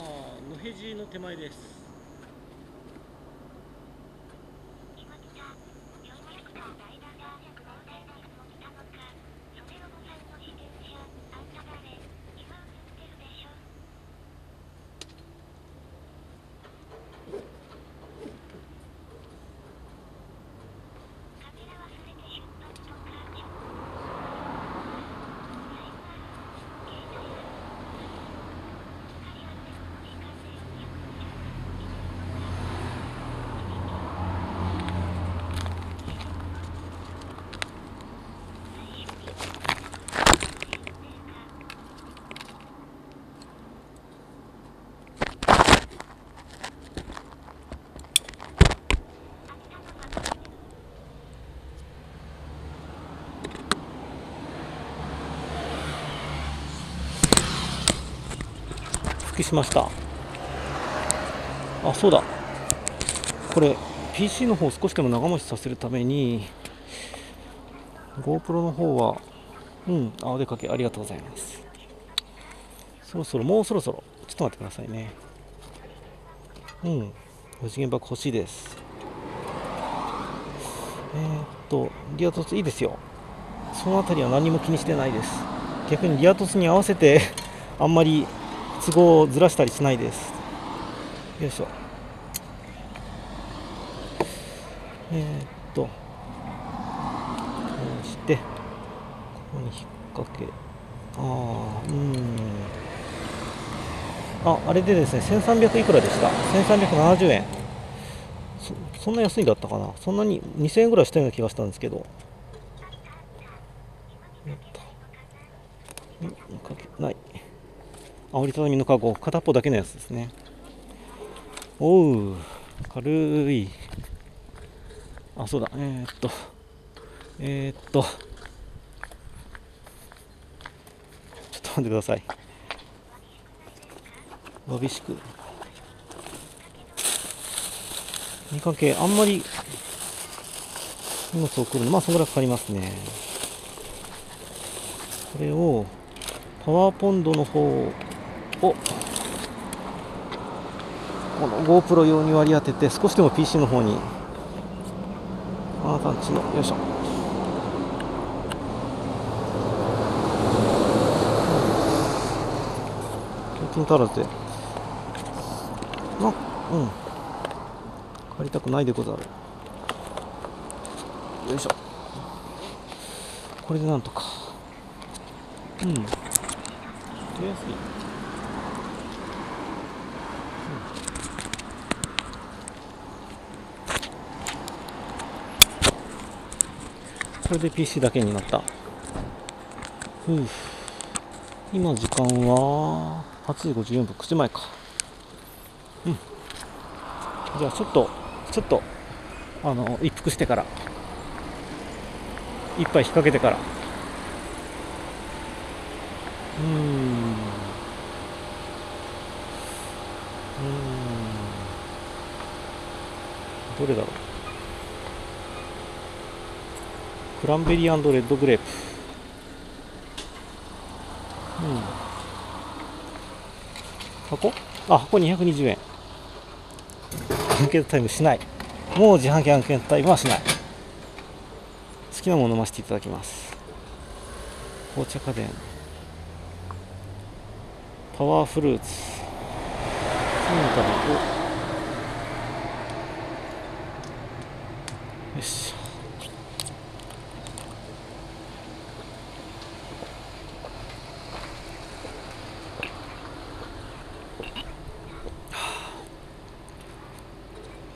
辺地の手前です。しました。あ、そうだ、これ ピーシー の方少しでも長持ちさせるために GoPro の方はうんあお出かけありがとうございます。そろそろもうそろそろちょっと待ってくださいね。うん無次元爆欲しいです。えー、っとリア凸いいですよ。その辺りは何も気にしてないです。逆にリア凸に合わせてあんまり都合をずらしたりしないです。よいしょ。えー、っとこうしてここに引っ掛け、あーうんああれでですね、せんさんびゃくいくらでした。せんさんびゃくななじゅうえん。 そ, そんな安いんだったかな。そんなににせんえんぐらいしたような気がしたんですけど、うんかけないあおりたたみのカゴ、片っぽだけのやつですね。おう軽い。あそうだ、えー、っとえー、っとちょっと待ってください。わびしく見かけあんまり荷物を送るのまあそのぐらいかかりますね。これをパワーポンドの方をこの GoPro 用に割り当てて少しでも ピーシー の方にあなたんちのよいしょ経験足らずでなうん借りたくないでござる。よいしょこれでなんとかうん取りやすい。これで ピーシー だけになった。ふう今時間ははちじごじゅうよんぷん、くじまえか。うんじゃあちょっとちょっとあの一服してから一杯引っ掛けてからうーんうーんどれだろう。クランベリー&レッドグレープ、うん、箱あ箱にひゃくにじゅうえん。アンケートタイムしない。もう自販機アンケートタイムはしない。好きなもの飲ませていただきます。紅茶家電パワーフルーツそういうの食べる。よし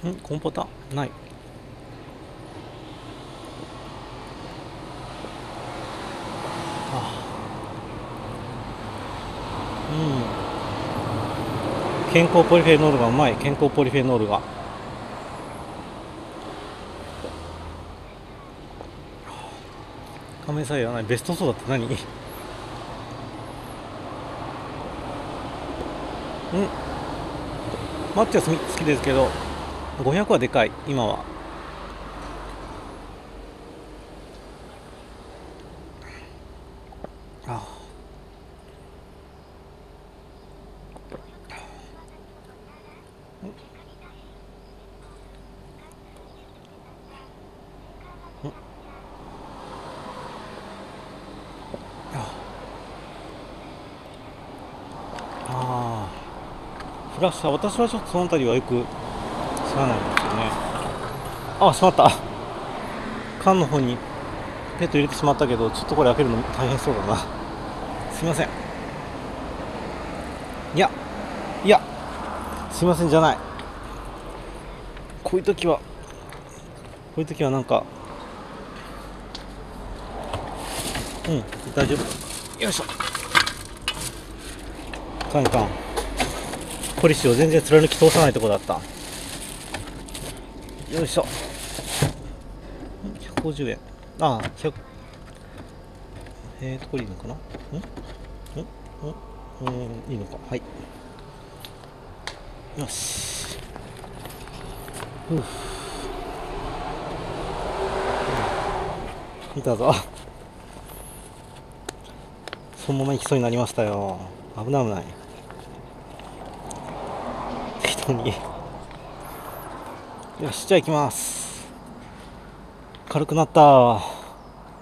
んコンポタない。ああうん健康ポリフェノールがうまい。健康ポリフェノールが仮面採用ない。ベストソーダって何。うんマッチは好きですけどごひゃくはでかい今は。ああああ、フラッシャー、私はちょっとその辺りはよく知らないんですよね。ああ、しまった。缶の方にペット入れてしまったけど、ちょっとこれ開けるの大変そうだな。すいません。いや、いや、すいませんじゃない。こういう時は、こういう時はなんか、うん、大丈夫。よいしょ。カンカン。ポリシーを全然貫き通さないとこだった。よいしょ。ひゃくごじゅうえん。ああ、ひゃく。えーと、これいいのかな？ん？ん？ん？うん、いいのか。はい。よし。ふぅ。見たぞ。そのまま行きそうになりましたよ。危ない危ない。適当に。よし、じゃあ行きます。軽くなった。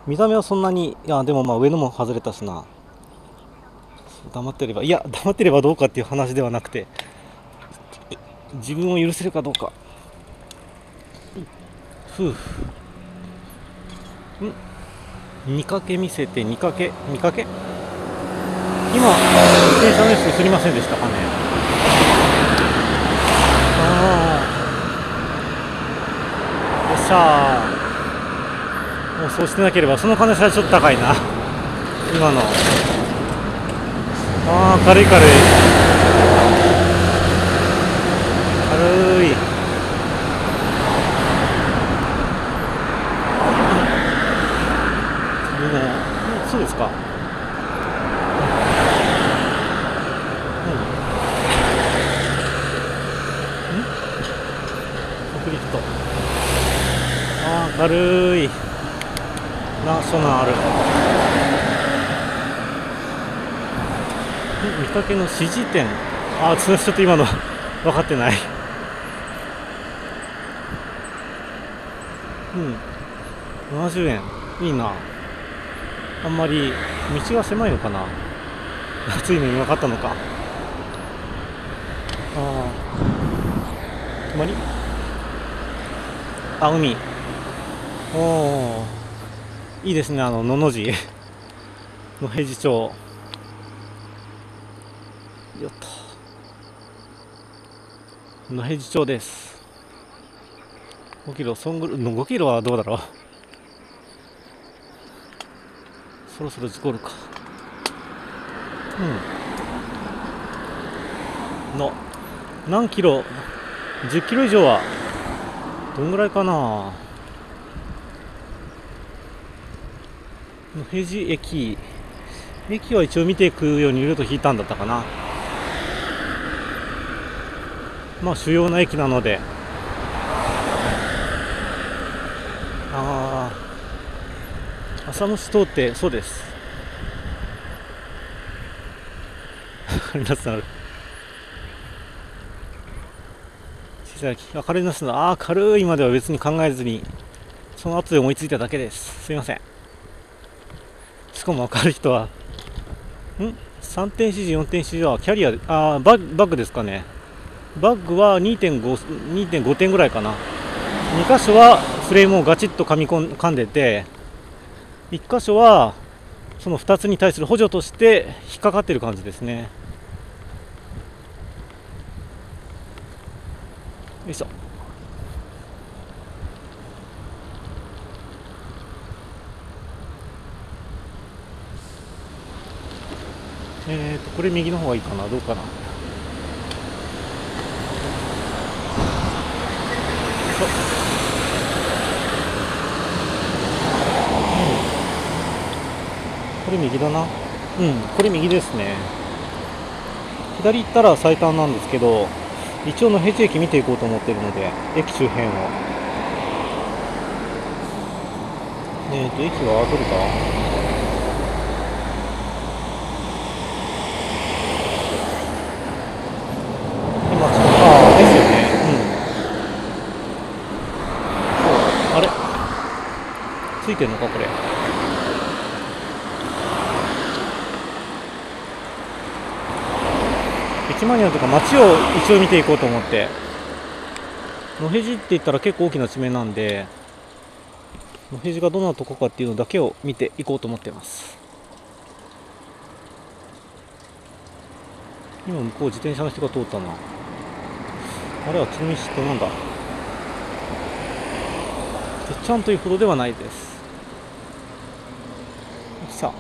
見た目はそんなに、いや、でもまあ上のも外れたしな。黙ってれば、いや、黙ってればどうかっていう話ではなくて、自分を許せるかどうか。ふう。ん？見かけ見せて、見かけ、見かけ？今、自転車のやつすりませんでしたかね。ああ。よっしゃー。もうそうしてなければ、その可能性はちょっと高いな。今の。ああ、軽い軽い。軽い。そうですか。軽いナショナル見かけの指示点、ああちょっと今の分かってない。うん、ななじゅうえんいいな。あんまり道が狭いのかな。暑いのに分かったのか。ああ、止まり、あ、海、おー、いいですね、あの、のの字の平治町。よっと。の平治町です。ごキロ、そんぐらい、ごキロはどうだろう。そろそろ事故るか。うん。の、何キロ、じゅっキロ以上は、どんぐらいかな。野辺地駅、駅は一応見ていくようにルート引いたんだったかな。まあ主要な駅なので、ああ、浅虫通って、そうです。皆さん小さい駅、明るいなすの、ああ軽いまでは別に考えずにその後で思いついただけです。すいません。しかも明るい人は、ん？ さんてんしじ、よんてんしじはキャリア、あー、バッ、バッグですかね。バッグは にてんごてんぐらいかな。に箇所はフレームをガチッと噛み込ん、噛んでて、いち箇所はそのふたつに対する補助として引っかかってる感じですね。よいしょ。えーと、これ右の方がいいかな、どうかな。これ右だな。うん、これ右ですね。左行ったら最短なんですけど、一応の平地駅見ていこうと思ってるので、駅周辺を。えーと、駅はどれだ？ついてるのかこれ。駅マニアとか街を一応見ていこうと思って、野辺地って言ったら結構大きな地名なんで、野辺地がどんなとこかっていうのだけを見ていこうと思ってます。今向こう自転車の人が通ったな。あれはあっちの道ってなんだ。てっちゃんというほどではないです。さ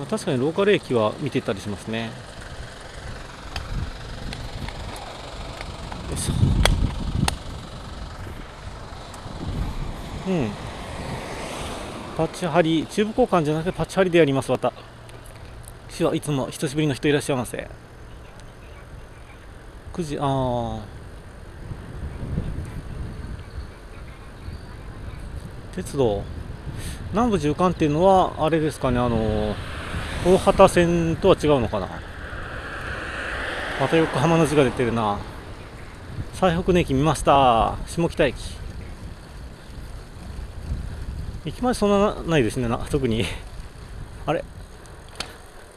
あ、確かにローカル駅は見ていたりしますね。よいしょ。うん、パチハリ、チューブ交換じゃなくてパチハリでやります。また私はいつも久しぶりの人いらっしゃいませ。くじ、ああ鉄道南部縦貫っていうのはあれですかね、あのー大畑線とは違うのかな。また横浜の字が出てるな。最北の駅見ました。下北駅、駅前そんなないですね、な特に。あれ、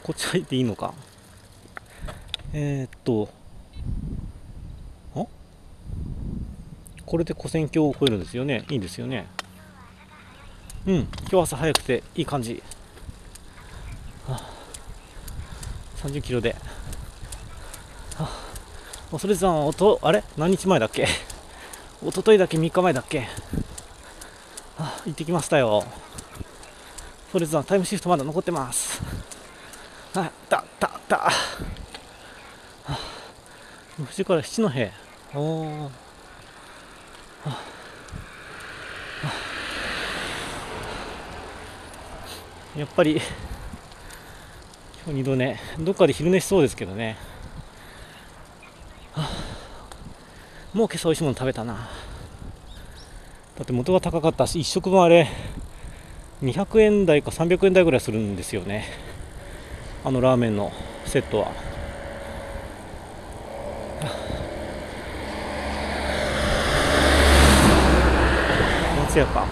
こっち入っていいのか。えー、っとあ、これで跨線橋を越えるんですよね。いいですよね。うん、今日朝早くていい感じ。さんじゅっキロで、はあ、恐山はおと、あれ何日前だっけ、おとといだっけ、みっかまえだっけ、はあ、行ってきましたよ。恐山タイムシフトまだ残ってます。はあ、たたた、はあ、富士から七戸、おお、はあはあ、やっぱりにどめ、どっかで昼寝しそうですけどね。はあ、もう今朝おいしいもの食べたな。だって元が高かったし、いっ食もあれにひゃくえんだいかさんびゃくえんだいぐらいするんですよね、あのラーメンのセットは。はあ、松屋か。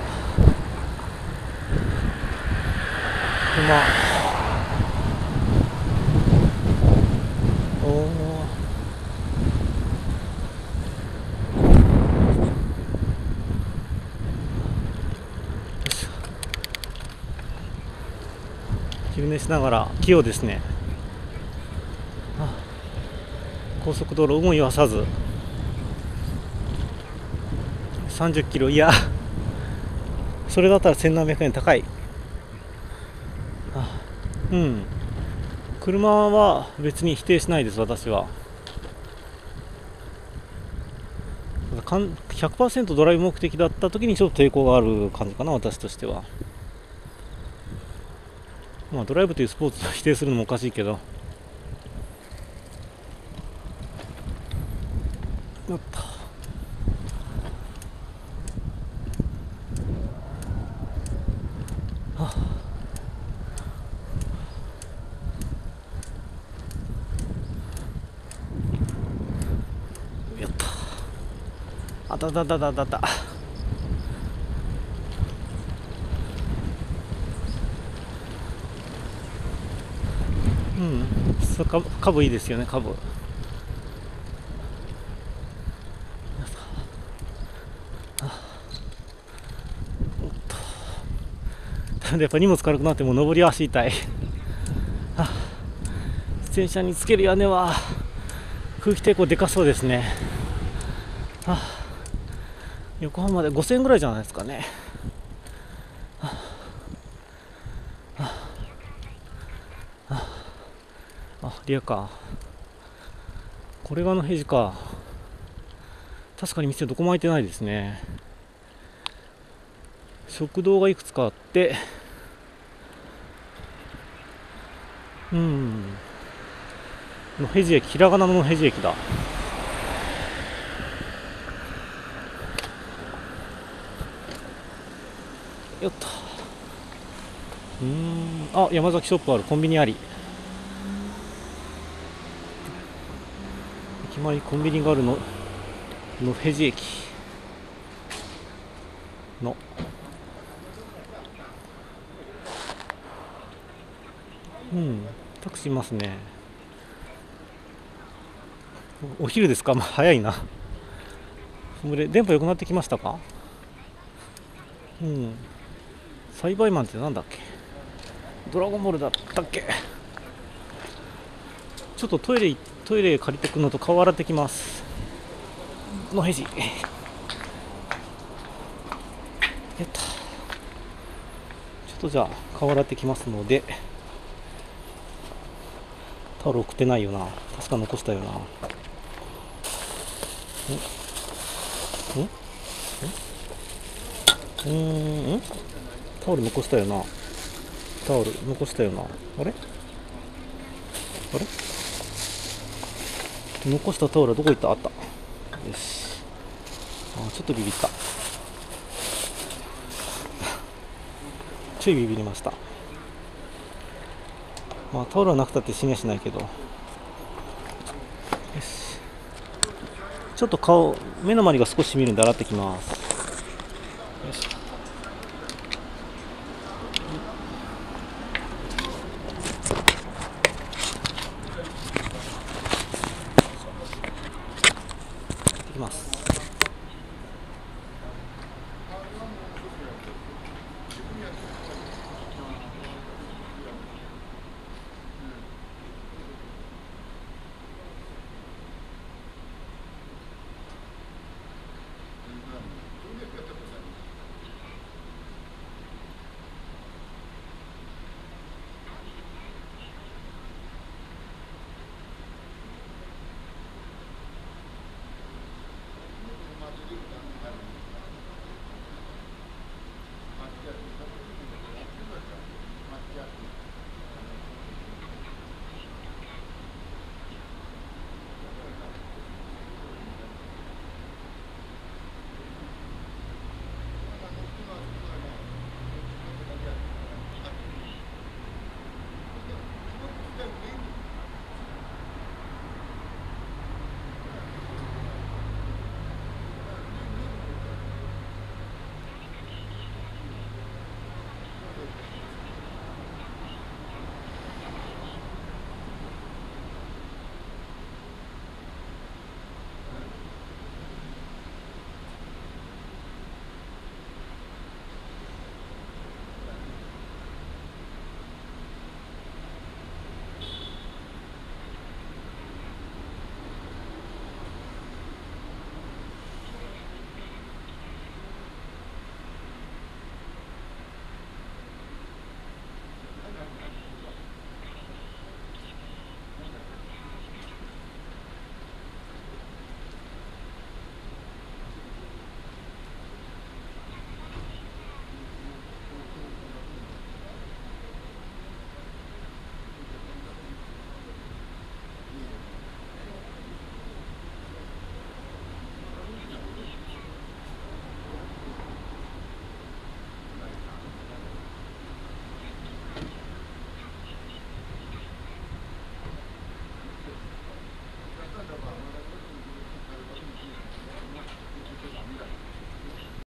うまっ。昼寝しながら器用ですね。あ、高速道路をも言わさずさんじゅっキロ、いやそれだったらせんななひゃくえん高い。あ、うん、車は別に否定しないです、私は。 ひゃくパーセント ドライブ目的だった時にちょっと抵抗がある感じかな、私としては。まあ、ドライブというスポーツを否定するのもおかしいけど。よっと、はあ、やった、あたたたたたた。カブ、カブいいですよね、カブ。やっぱ荷物軽くなってもう上りは足痛い。自転車につける屋根は空気抵抗でかそうですね。横浜でごせんえんぐらいじゃないですかね。リアか、これが野辺地か。確かに店どこも開いてないですね。食堂がいくつかあって、うん、野辺地駅、ひらがなの野辺地駅だ。よっと、うん、あ、山崎ショップある、コンビニあり、前にコンビニがあるの、野辺地駅のうん、タクシーいますね。お昼ですか、まあ、早いな。電波良くなってきましたか。うん。栽培マンってなんだっけ。ドラゴンボールだったっけ。ちょっとトイレ、トイレ借りてくのと顔洗ってきます。のへじ。やった。ちょっとじゃあ顔洗ってきますので。タオル送ってないよな。確か残したよな。んんんんタオル残したよな。タオル残したよな。あれあれ残したタオルはどこ行った。あった。よし。あ、ちょっとビビった。ちょいビビりました。まあタオルはなくたって死にはしないけど。よし。ちょっと顔、目の周りが少し見えるんで洗ってきます。よいしょ。